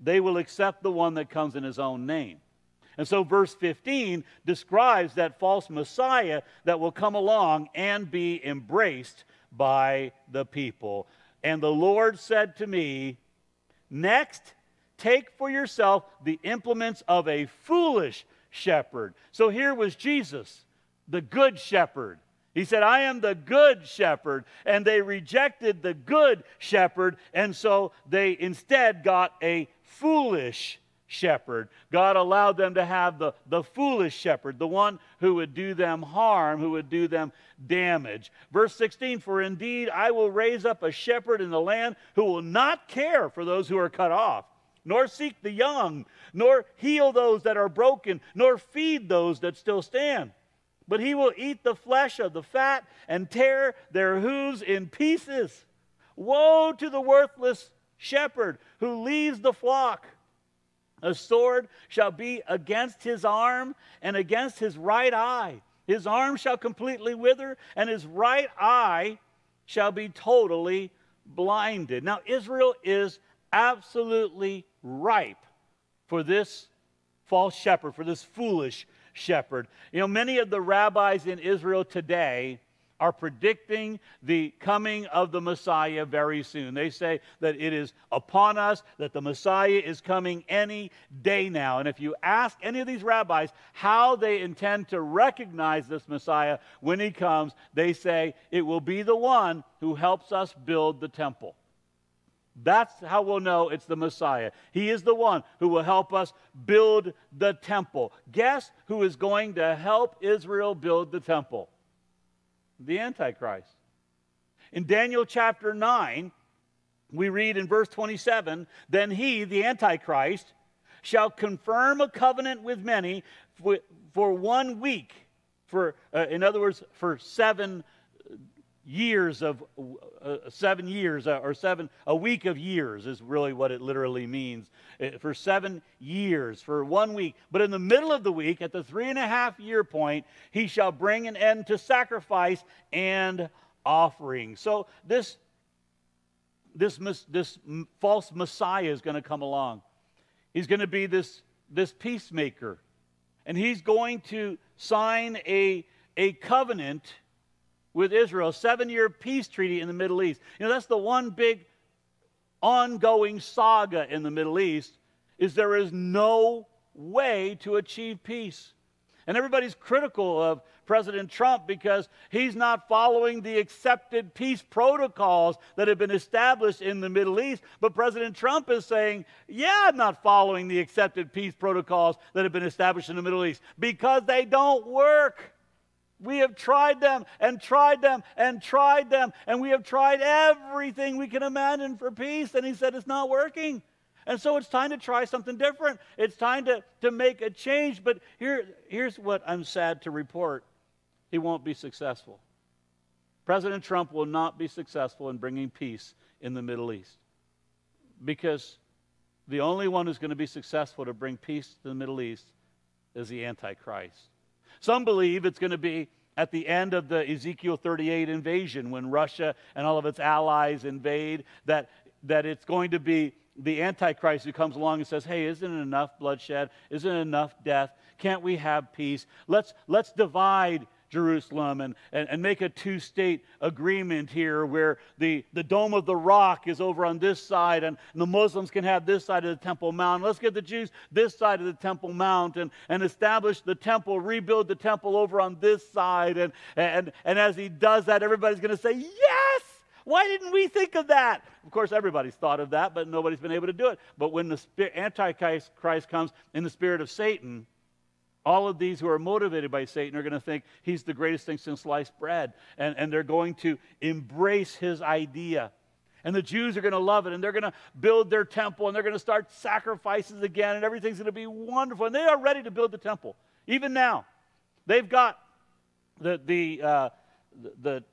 they will accept the one that comes in his own name. And so verse fifteen describes that false Messiah that will come along and be embraced by the people. And the Lord said to me, next, take for yourself the implements of a foolish shepherd. So here was Jesus, the good shepherd. He said, I am the good shepherd, and they rejected the good shepherd, and so they instead got a foolish shepherd. God allowed them to have the, the foolish shepherd, the one who would do them harm, who would do them damage. Verse sixteen, for indeed I will raise up a shepherd in the land who will not care for those who are cut off, nor seek the young, nor heal those that are broken, nor feed those that still stand. But he will eat the flesh of the fat and tear their hooves in pieces. Woe to the worthless shepherd who leaves the flock. A sword shall be against his arm and against his right eye. His arm shall completely wither, and his right eye shall be totally blinded. Now, Israel is absolutely ripe for this false shepherd, for this foolish shepherd. shepherd. You know, many of the rabbis in Israel today are predicting the coming of the Messiah very soon. They say that it is upon us, that the Messiah is coming any day now. And if you ask any of these rabbis how they intend to recognize this Messiah when he comes, they say it will be the one who helps us build the temple. That's how we'll know it's the Messiah. He is the one who will help us build the temple. Guess who is going to help Israel build the temple? The Antichrist. In Daniel chapter nine, we read in verse twenty-seven, then he, the Antichrist, shall confirm a covenant with many for, for one week. For, uh, in other words, for seven years of uh, seven years uh, or seven a week of years is really what it literally means, uh, for seven years for one week. But in the middle of the week, at the three and a half year point, he shall bring an end to sacrifice and offering. So this this this false Messiah is going to come along. He's going to be this this peacemaker, and he's going to sign a a covenant with Israel, a seven-year peace treaty in the Middle East. You know, that's the one big ongoing saga in the Middle East, is there is no way to achieve peace. And everybody's critical of President Trump because he's not following the accepted peace protocols that have been established in the Middle East. But President Trump is saying, yeah, I'm not following the accepted peace protocols that have been established in the Middle East because they don't work. We have tried them and tried them and tried them, and we have tried everything we can imagine for peace. And he said, it's not working. And so it's time to try something different. It's time to, to make a change. But here, here's what I'm sad to report. He won't be successful. President Trump will not be successful in bringing peace in the Middle East, because the only one who's going to be successful to bring peace to the Middle East is the Antichrist. Some believe it's going to be at the end of the Ezekiel thirty-eight invasion, when Russia and all of its allies invade, that, that it's going to be the Antichrist who comes along and says, hey, isn't it enough bloodshed? Isn't it enough death? Can't we have peace? Let's, let's divide Jerusalem and, and, and make a two-state agreement here where the, the Dome of the Rock is over on this side and, and the Muslims can have this side of the Temple Mount. Let's get the Jews this side of the Temple Mount and, and establish the temple, rebuild the temple over on this side. And, and, and as he does that, everybody's going to say, yes! Why didn't we think of that? Of course, everybody's thought of that, but nobody's been able to do it. But when the Antichrist comes in the spirit of Satan, all of these who are motivated by Satan are going to think he's the greatest thing since sliced bread. And, and they're going to embrace his idea. And the Jews are going to love it. And they're going to build their temple. And they're going to start sacrifices again. And everything's going to be wonderful. And they are ready to build the temple. Even now, they've got the... the, uh, the, the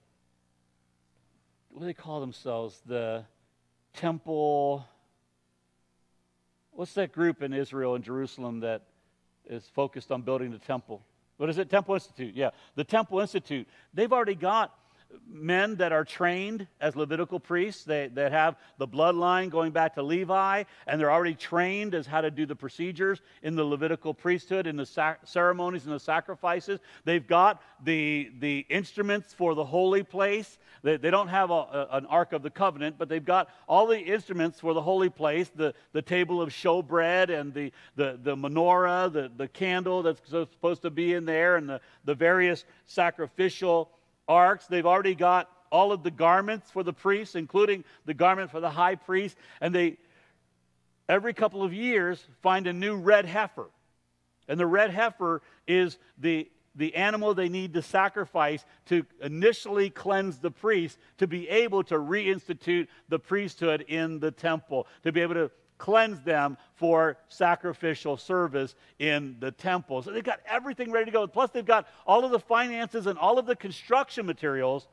what do they call themselves? The temple, what's that group in Israel and Jerusalem that is focused on building the temple? What is it? Temple Institute, yeah. The Temple Institute. They've already got men that are trained as Levitical priests. They that have the bloodline going back to Levi, and they're already trained as how to do the procedures in the Levitical priesthood, in the sac ceremonies and the sacrifices. They've got the, the instruments for the holy place. They, they don't have a, a, an Ark of the Covenant, but they've got all the instruments for the holy place, the, the table of showbread and the, the, the menorah, the, the candle that's supposed to be in there, and the, the various sacrificial arcs. They've already got all of the garments for the priests, including the garment for the high priest. And they, every couple of years, find a new red heifer. And the red heifer is the, the animal they need to sacrifice to initially cleanse the priest, to be able to reinstitute the priesthood in the temple, to be able to cleanse them for sacrificial service in the temple. So they've got everything ready to go. Plus they've got all of the finances and all of the construction materials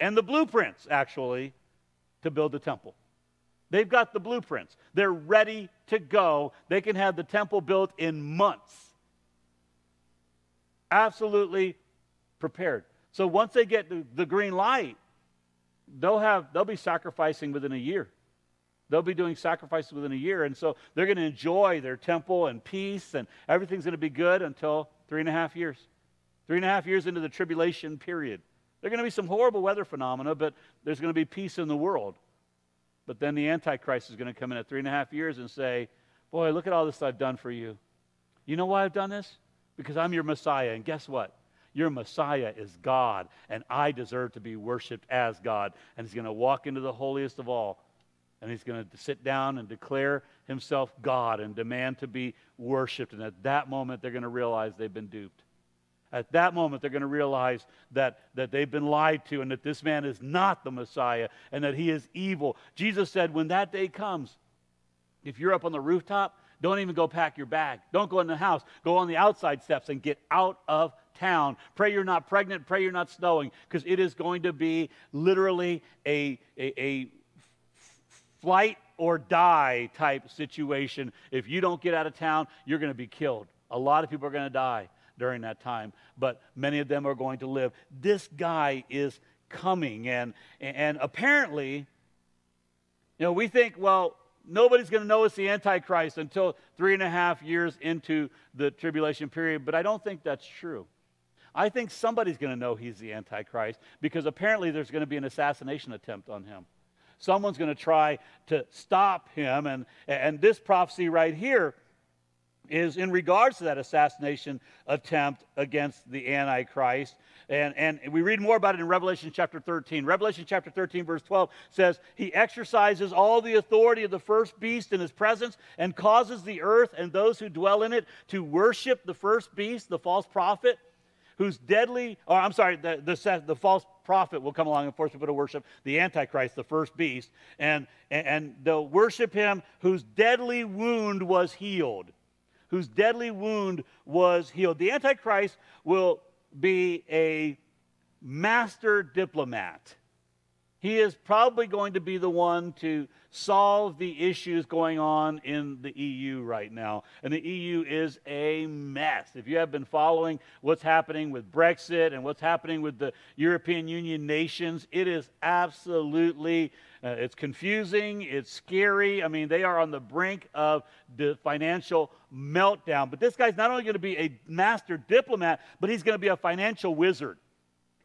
and the blueprints, actually, to build the temple. They've got the blueprints. They're ready to go. They can have the temple built in months. Absolutely prepared. So once they get the green light, they'll have, they'll be sacrificing within a year. They'll be doing sacrifices within a year, and so they're going to enjoy their temple and peace, and everything's going to be good until three and a half years. Three and a half years into the tribulation period. There are going to be some horrible weather phenomena, but there's going to be peace in the world. But then the Antichrist is going to come in at three and a half years and say, boy, look at all this I've done for you. You know why I've done this? Because I'm your Messiah, and guess what? Your Messiah is God, and I deserve to be worshipped as God. And he's going to walk into the holiest of all. And he's going to sit down and declare himself God and demand to be worshipped. And at that moment, they're going to realize they've been duped. At that moment, they're going to realize that, that they've been lied to and that this man is not the Messiah and that he is evil. Jesus said, when that day comes, if you're up on the rooftop, don't even go pack your bag. Don't go in the house. Go on the outside steps and get out of town. Pray you're not pregnant. Pray you're not snowing, because it is going to be literally a... a, a flight or die type situation. If you don't get out of town, you're going to be killed. A lot of people are going to die during that time, but many of them are going to live. This guy is coming, and, and apparently, you know, we think, well, nobody's going to know it's the Antichrist until three and a half years into the tribulation period, but I don't think that's true. I think somebody's going to know he's the Antichrist, because apparently there's going to be an assassination attempt on him. Someone's going to try to stop him, and, and this prophecy right here is in regards to that assassination attempt against the Antichrist. And, and we read more about it in Revelation chapter thirteen. Revelation chapter thirteen, verse twelve says, he exercises all the authority of the first beast in his presence and causes the earth and those who dwell in it to worship the first beast, the false prophet, whose deadly, or I'm sorry, the, the, the false prophet will come along and force people to worship the Antichrist, the first beast, and, and, and they'll worship him whose deadly wound was healed. Whose deadly wound was healed. The Antichrist will be a master diplomat. He is probably going to be the one to solve the issues going on in the E U right now. And the E U is a mess. If you have been following what's happening with Brexit and what's happening with the European Union nations, it is absolutely, uh, it's confusing, it's scary. I mean, they are on the brink of the financial meltdown. But this guy's not only going to be a master diplomat, but he's going to be a financial wizard.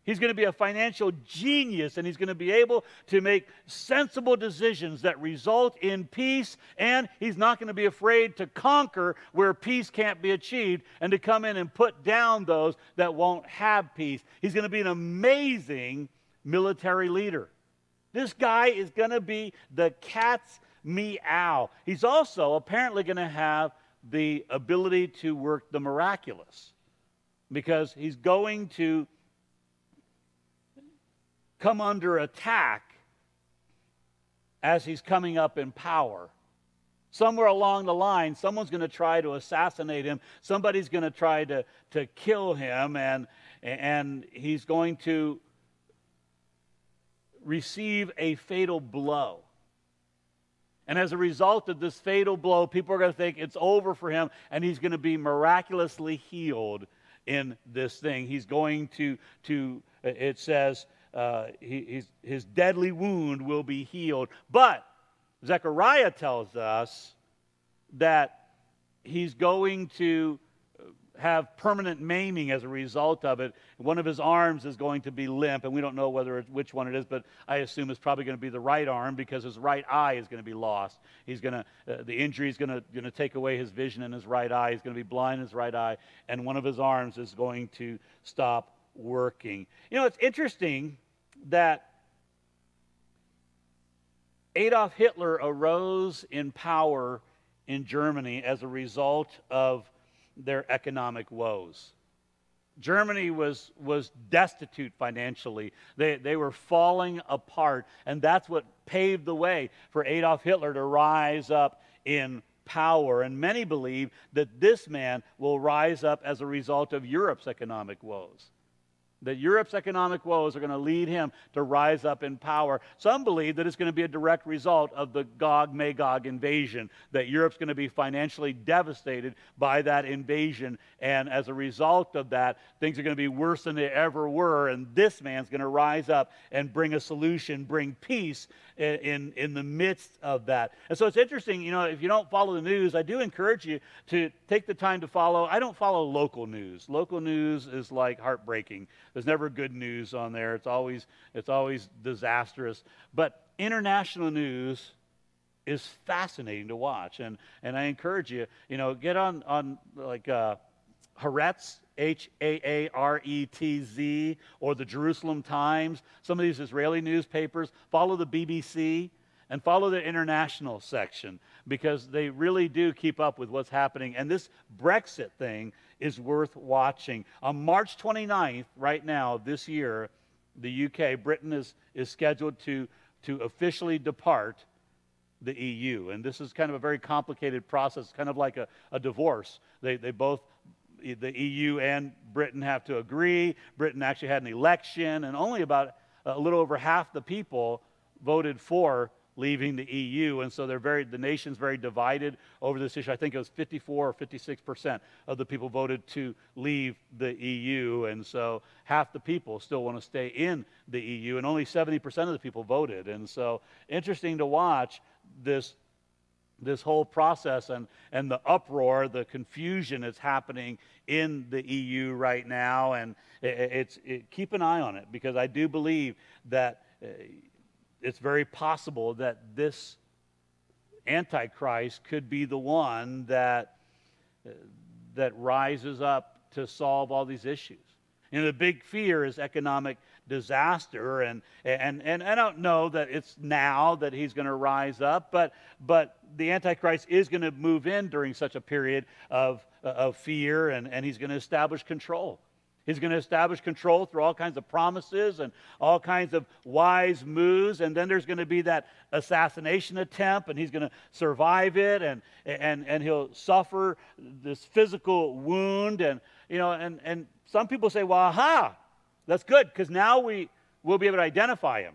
He's going to be a financial genius, and he's going to be able to make sensible decisions that result in peace, and he's not going to be afraid to conquer where peace can't be achieved and to come in and put down those that won't have peace. He's going to be an amazing military leader. This guy is going to be the cat's meow. He's also apparently going to have the ability to work the miraculous because he's going to come under attack as he's coming up in power. Somewhere along the line, someone's going to try to assassinate him. Somebody's going to try to, to kill him, and, and he's going to receive a fatal blow. And as a result of this fatal blow, people are going to think it's over for him, and he's going to be miraculously healed in this thing. He's going to, to it says, Uh, he, his, his deadly wound will be healed. But Zechariah tells us that he's going to have permanent maiming as a result of it. One of his arms is going to be limp, and we don't know whether it's, which one it is, but I assume it's probably going to be the right arm because his right eye is going to be lost. He's going to, uh, the injury is going to, going to take away his vision in his right eye. He's going to be blind in his right eye, and one of his arms is going to stop working. You know, it's interesting that Adolf Hitler arose in power in Germany as a result of their economic woes. Germany was, was destitute financially. They, they were falling apart, and that's what paved the way for Adolf Hitler to rise up in power. And many believe that this man will rise up as a result of Europe's economic woes. That Europe's economic woes are going to lead him to rise up in power. Some believe that it's going to be a direct result of the Gog-Magog invasion, that Europe's going to be financially devastated by that invasion, and as a result of that, things are going to be worse than they ever were, and this man's going to rise up and bring a solution, bring peace in, in, in the midst of that. And so it's interesting, you know, if you don't follow the news, I do encourage you to take the time to follow. I don't follow local news. Local news is like heartbreaking. There's never good news on there. It's always, it's always disastrous. But international news is fascinating to watch. And, and I encourage you, you know, get on, on like uh, Haaretz, H A A R E T Z, or the Jerusalem Times, some of these Israeli newspapers. Follow the B B C and follow the international section because they really do keep up with what's happening. And this Brexit thing is worth watching. On March twenty-ninth, right now, this year, the U K, Britain is, is scheduled to, to officially depart the E U. And this is kind of a very complicated process, kind of like a, a divorce. They, they both, the E U and Britain have to agree. Britain actually had an election, and only about a little over half the people voted for leaving the E U, and so they're very, the nation's very divided over this issue. I think it was fifty-four or fifty-six percent of the people voted to leave the E U, and so half the people still want to stay in the E U, and only seventy percent of the people voted. And so interesting to watch this this whole process and, and the uproar, the confusion that's happening in the E U right now, and it, it's, it, keep an eye on it, because I do believe that uh, it's very possible that this Antichrist could be the one that, that rises up to solve all these issues. You know, the big fear is economic disaster, and, and, and I don't know that it's now that he's going to rise up, but, but the Antichrist is going to move in during such a period of, of fear, and, and he's going to establish control. He's going to establish control through all kinds of promises and all kinds of wise moves, and then there's going to be that assassination attempt, and he's going to survive it, and and and he'll suffer this physical wound, and you know, and and some people say, "Well, aha, that's good, because now we will be able to identify him.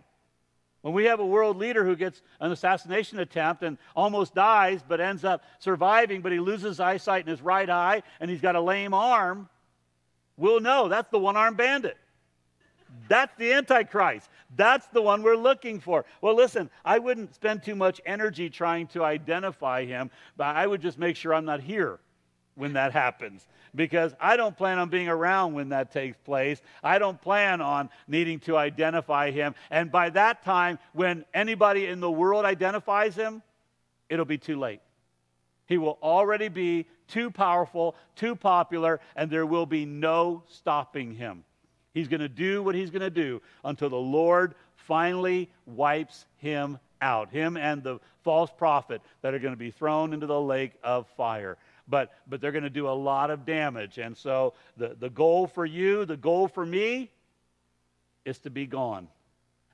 When we have a world leader who gets an assassination attempt and almost dies but ends up surviving, but he loses eyesight in his right eye and he's got a lame arm, we'll know that's the one-armed bandit. That's the Antichrist. That's the one we're looking for. Well, listen, I wouldn't spend too much energy trying to identify him, but I would just make sure I'm not here when that happens, because I don't plan on being around when that takes place. I don't plan on needing to identify him. And by that time, when anybody in the world identifies him, it'll be too late. He will already be too powerful, too popular, and there will be no stopping him. He's going to do what he's going to do until the Lord finally wipes him out, him and the false prophet that are going to be thrown into the lake of fire. But, but they're going to do a lot of damage. And so the, the goal for you, the goal for me, is to be gone.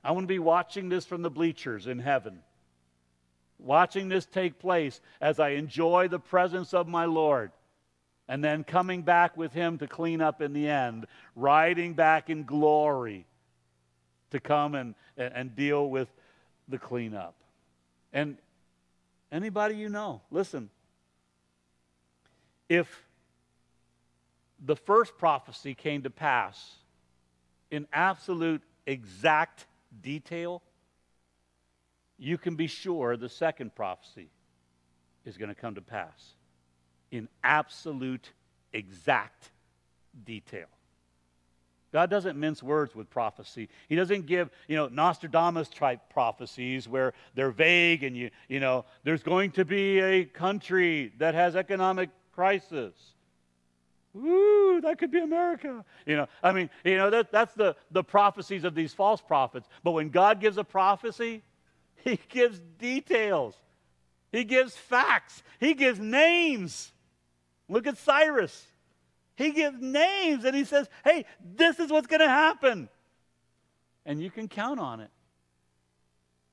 I want to be watching this from the bleachers in heaven, watching this take place as I enjoy the presence of my Lord, and then coming back with him to clean up in the end, riding back in glory to come and, and deal with the cleanup. And anybody you know, listen, if the first prophecy came to pass in absolute exact detail, you can be sure the second prophecy is going to come to pass in absolute, exact detail. God doesn't mince words with prophecy. He doesn't give, you know, Nostradamus-type prophecies where they're vague and, you, you know, there's going to be a country that has economic crisis. Ooh, that could be America. You know, I mean, you know, that, that's the, the prophecies of these false prophets. But when God gives a prophecy, he gives details. He gives facts. He gives names. Look at Cyrus. He gives names and he says, hey, this is what's going to happen. And you can count on it.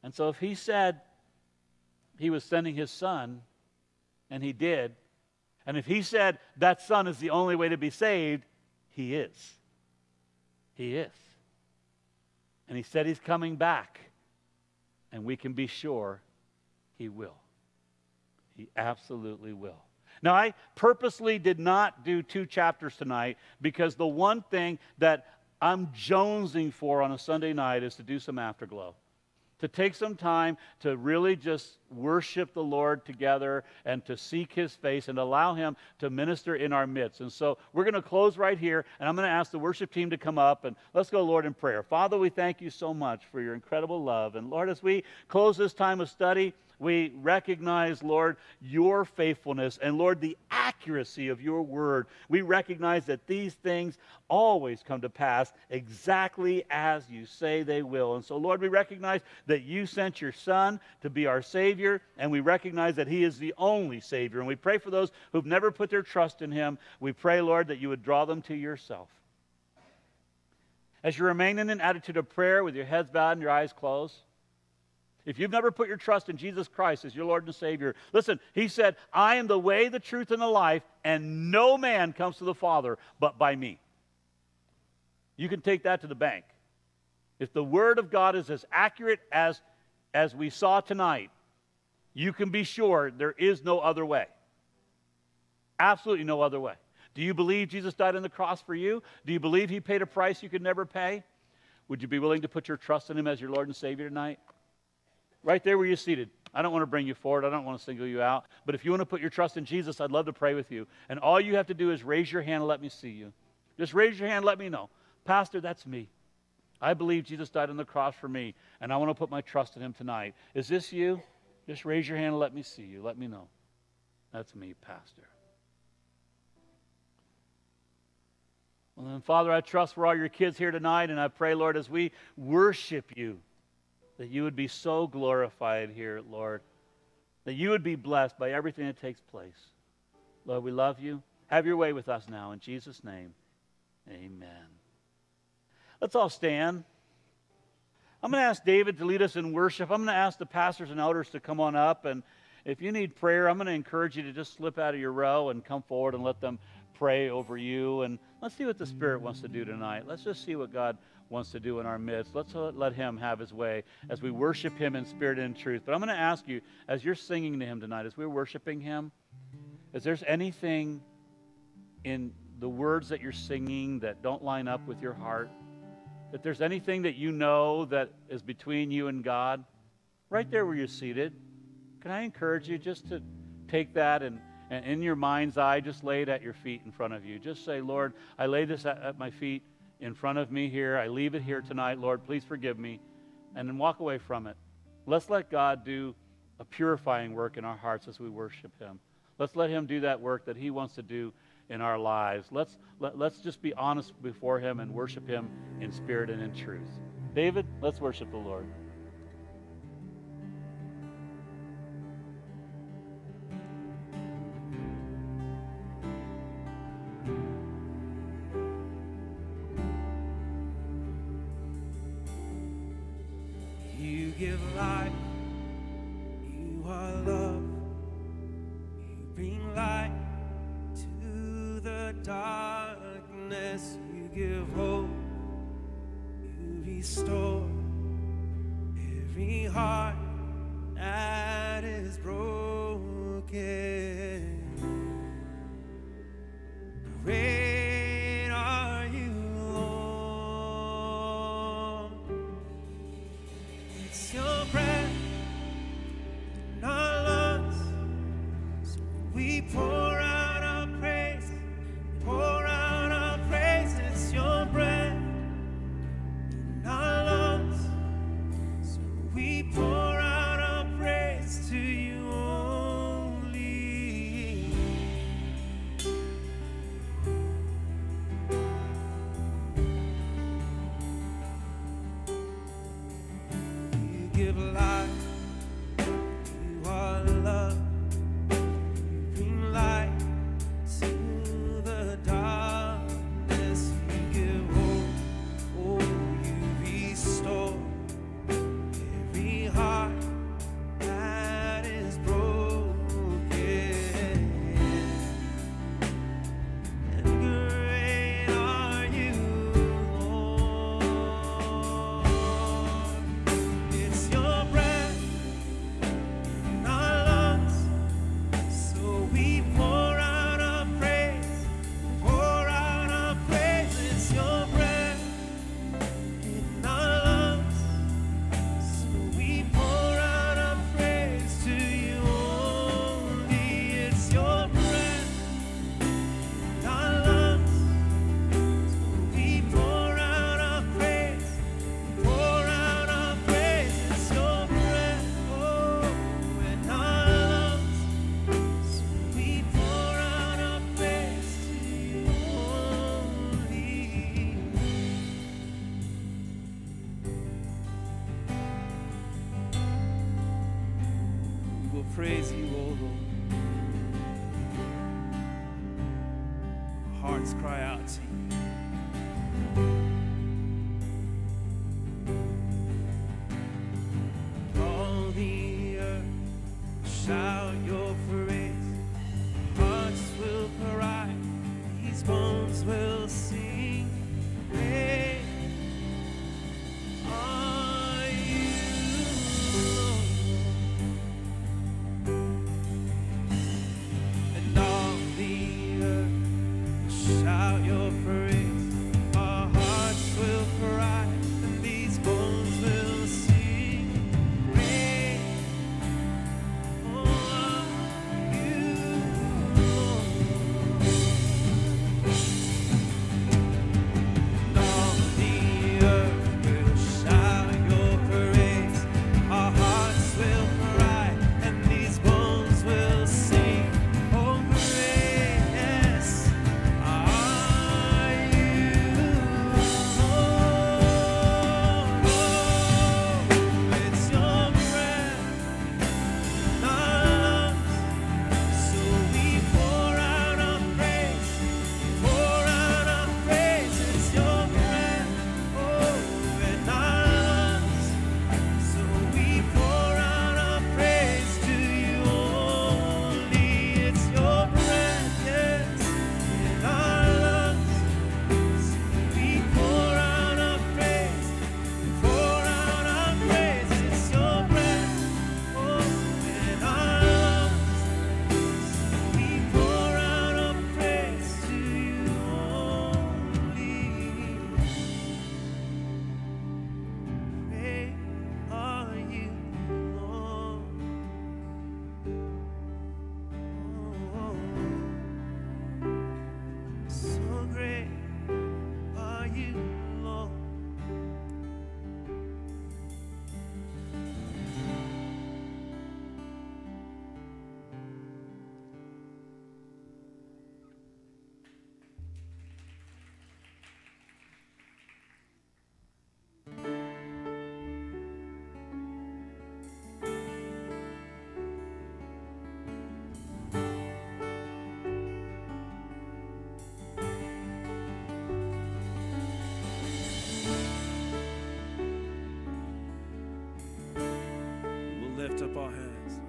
And so if he said he was sending his son, and he did, and if he said that son is the only way to be saved, he is. He is. And he said he's coming back, and we can be sure he will. He absolutely will. Now, I purposely did not do two chapters tonight because the one thing that I'm jonesing for on a Sunday night is to do some afterglow, to take some time to really just worship the Lord together and to seek his face and allow him to minister in our midst. And so we're going to close right here, and I'm going to ask the worship team to come up, and let's go, Lord, in prayer. Father, we thank you so much for your incredible love. And Lord, as we close this time of study, we recognize, Lord, your faithfulness and, Lord, the accuracy of your word. We recognize that these things always come to pass exactly as you say they will. And so, Lord, we recognize that you sent your Son to be our Savior, and we recognize that he is the only Savior. And we pray for those who've never put their trust in him. We pray, Lord, that you would draw them to yourself. As you remain in an attitude of prayer with your heads bowed and your eyes closed, if you've never put your trust in Jesus Christ as your Lord and Savior, listen, he said, I am the way, the truth, and the life, and no man comes to the Father but by me. You can take that to the bank. If the Word of God is as accurate as, as we saw tonight, you can be sure there is no other way. Absolutely no other way. Do you believe Jesus died on the cross for you? Do you believe he paid a price you could never pay? Would you be willing to put your trust in him as your Lord and Savior tonight? Right there where you're seated. I don't want to bring you forward. I don't want to single you out. But if you want to put your trust in Jesus, I'd love to pray with you. And all you have to do is raise your hand and let me see you. Just raise your hand and let me know. Pastor, that's me. I believe Jesus died on the cross for me, and I want to put my trust in him tonight. Is this you? Just raise your hand and let me see you. Let me know. That's me, Pastor. Well, then, Father, I trust for all your kids here tonight, and I pray, Lord, as we worship you, that you would be so glorified here, Lord, that you would be blessed by everything that takes place. Lord, we love you. Have your way with us now. In Jesus' name, amen. Let's all stand. I'm going to ask David to lead us in worship. I'm going to ask the pastors and elders to come on up. And, If you need prayer, I'm going to encourage you to just slip out of your row and come forward and let them pray over you. And let's see what the Spirit wants to do tonight. Let's just see what God wants to do in our midst. Let's let Him have His way as we worship Him in spirit and in truth. But I'm going to ask you, as you're singing to Him tonight, as we're worshiping Him, is there anything in the words that you're singing that don't line up with your heart? If there's anything that you know that is between you and God, right there where you're seated, can I encourage you just to take that and, and in your mind's eye, just lay it at your feet in front of you. Just say, Lord, I lay this at, at my feet in front of me here. I leave it here tonight. Lord, please forgive me. And then walk away from it. Let's let God do a purifying work in our hearts as we worship Him. Let's let Him do that work that He wants to do in our lives. Let's, let, let's just be honest before Him and worship Him in spirit and in truth. David, let's worship the Lord. You give life, you are love, you bring light to the darkness, you give hope, you restore every heart that is broken. Great are you, Lord. It's your breath in our lungs, so we pour. Praise you, O Lord. Hearts cry out to you. up our hands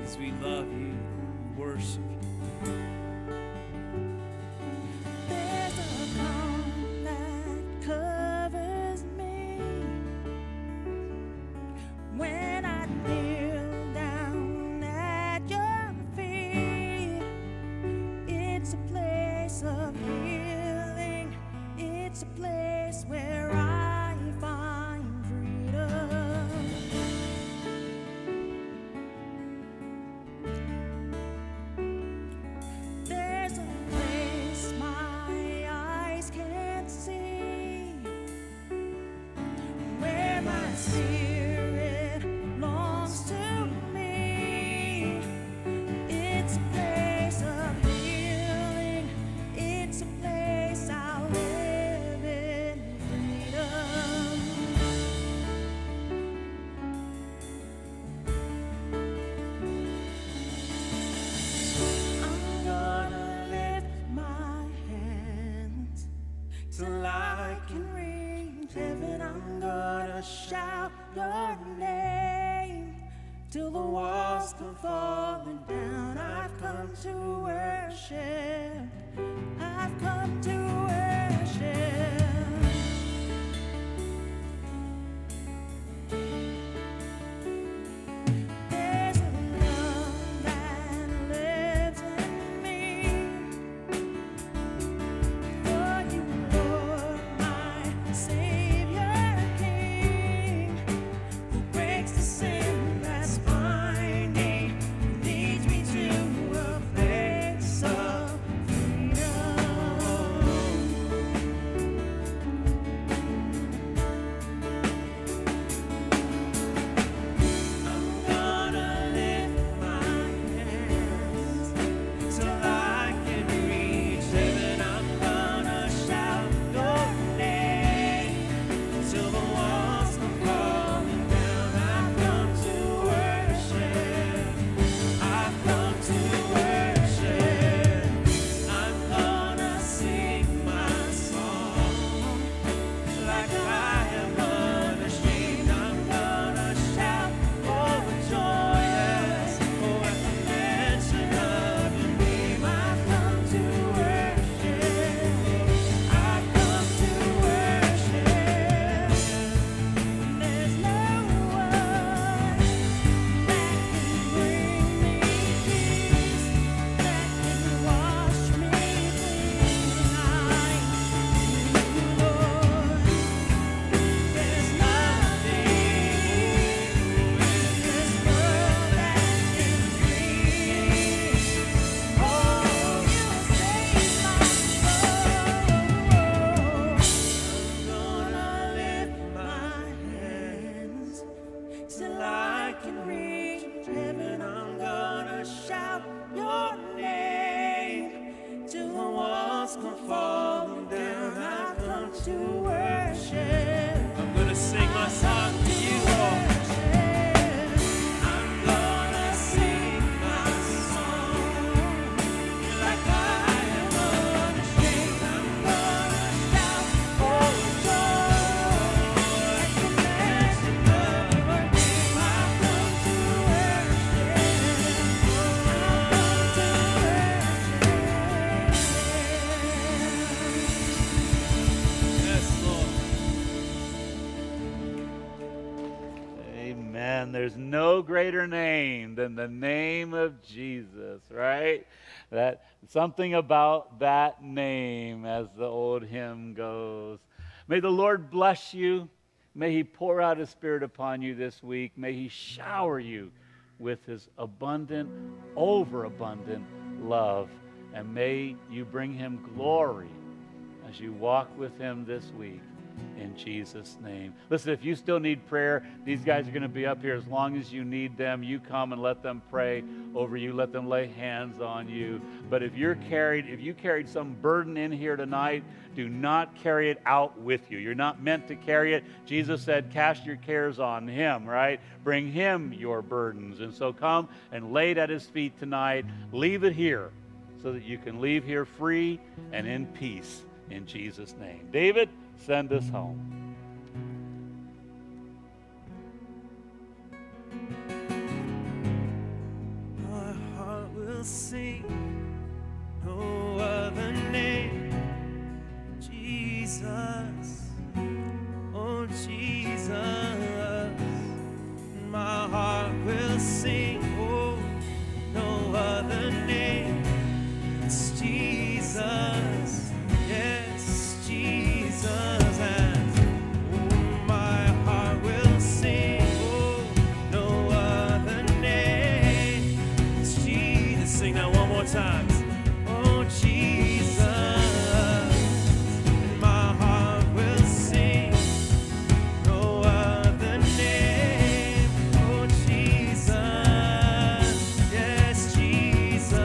because we love you, we worship you. There's a calm that covers me when I kneel down at your feet. It's a place of healing. It's a place where I greater name than the name of Jesus, right? That something about that name, as the old hymn goes. May the Lord bless you. May he pour out his spirit upon you this week. May he shower you with his abundant, overabundant love. And may you bring him glory as you walk with him this week. In Jesus' name. Listen, if you still need prayer, these guys are going to be up here as long as you need them. You come and let them pray over you. Let them lay hands on you. But if you're carried, if you carried some burden in here tonight, do not carry it out with you. You're not meant to carry it. Jesus said, cast your cares on him, right? Bring him your burdens. And so come and lay it at his feet tonight. Leave it here so that you can leave here free and in peace in Jesus' name. David, send us home. will sing no other name, Jesus, oh Jesus. My heart will sing, oh, no other name, it's Jesus, yes, Jesus. Times. Oh, Jesus, and my heart will sing no other name. Oh, Jesus, yes, Jesus.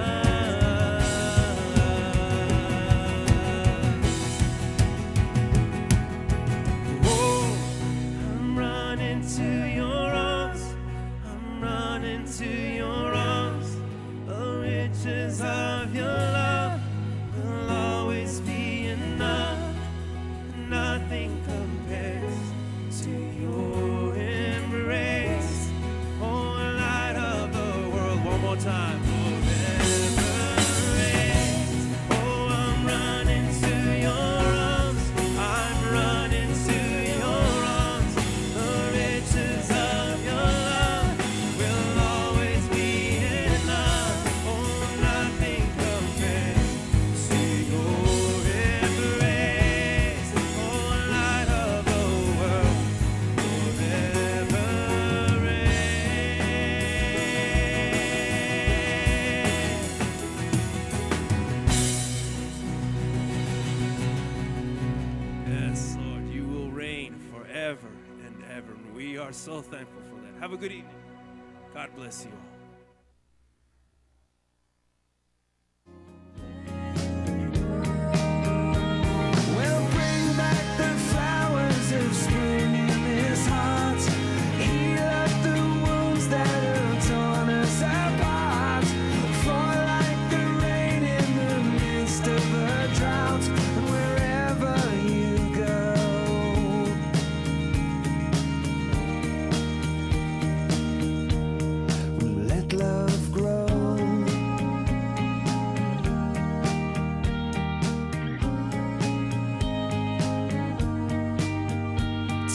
Oh, I'm running to your arms. I'm running to your arms. Riches of your love will always be enough. Nothing compares to your embrace. Oh, light of the world, one more time. We are so thankful for that. Have a good evening. God bless you all.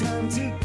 Time to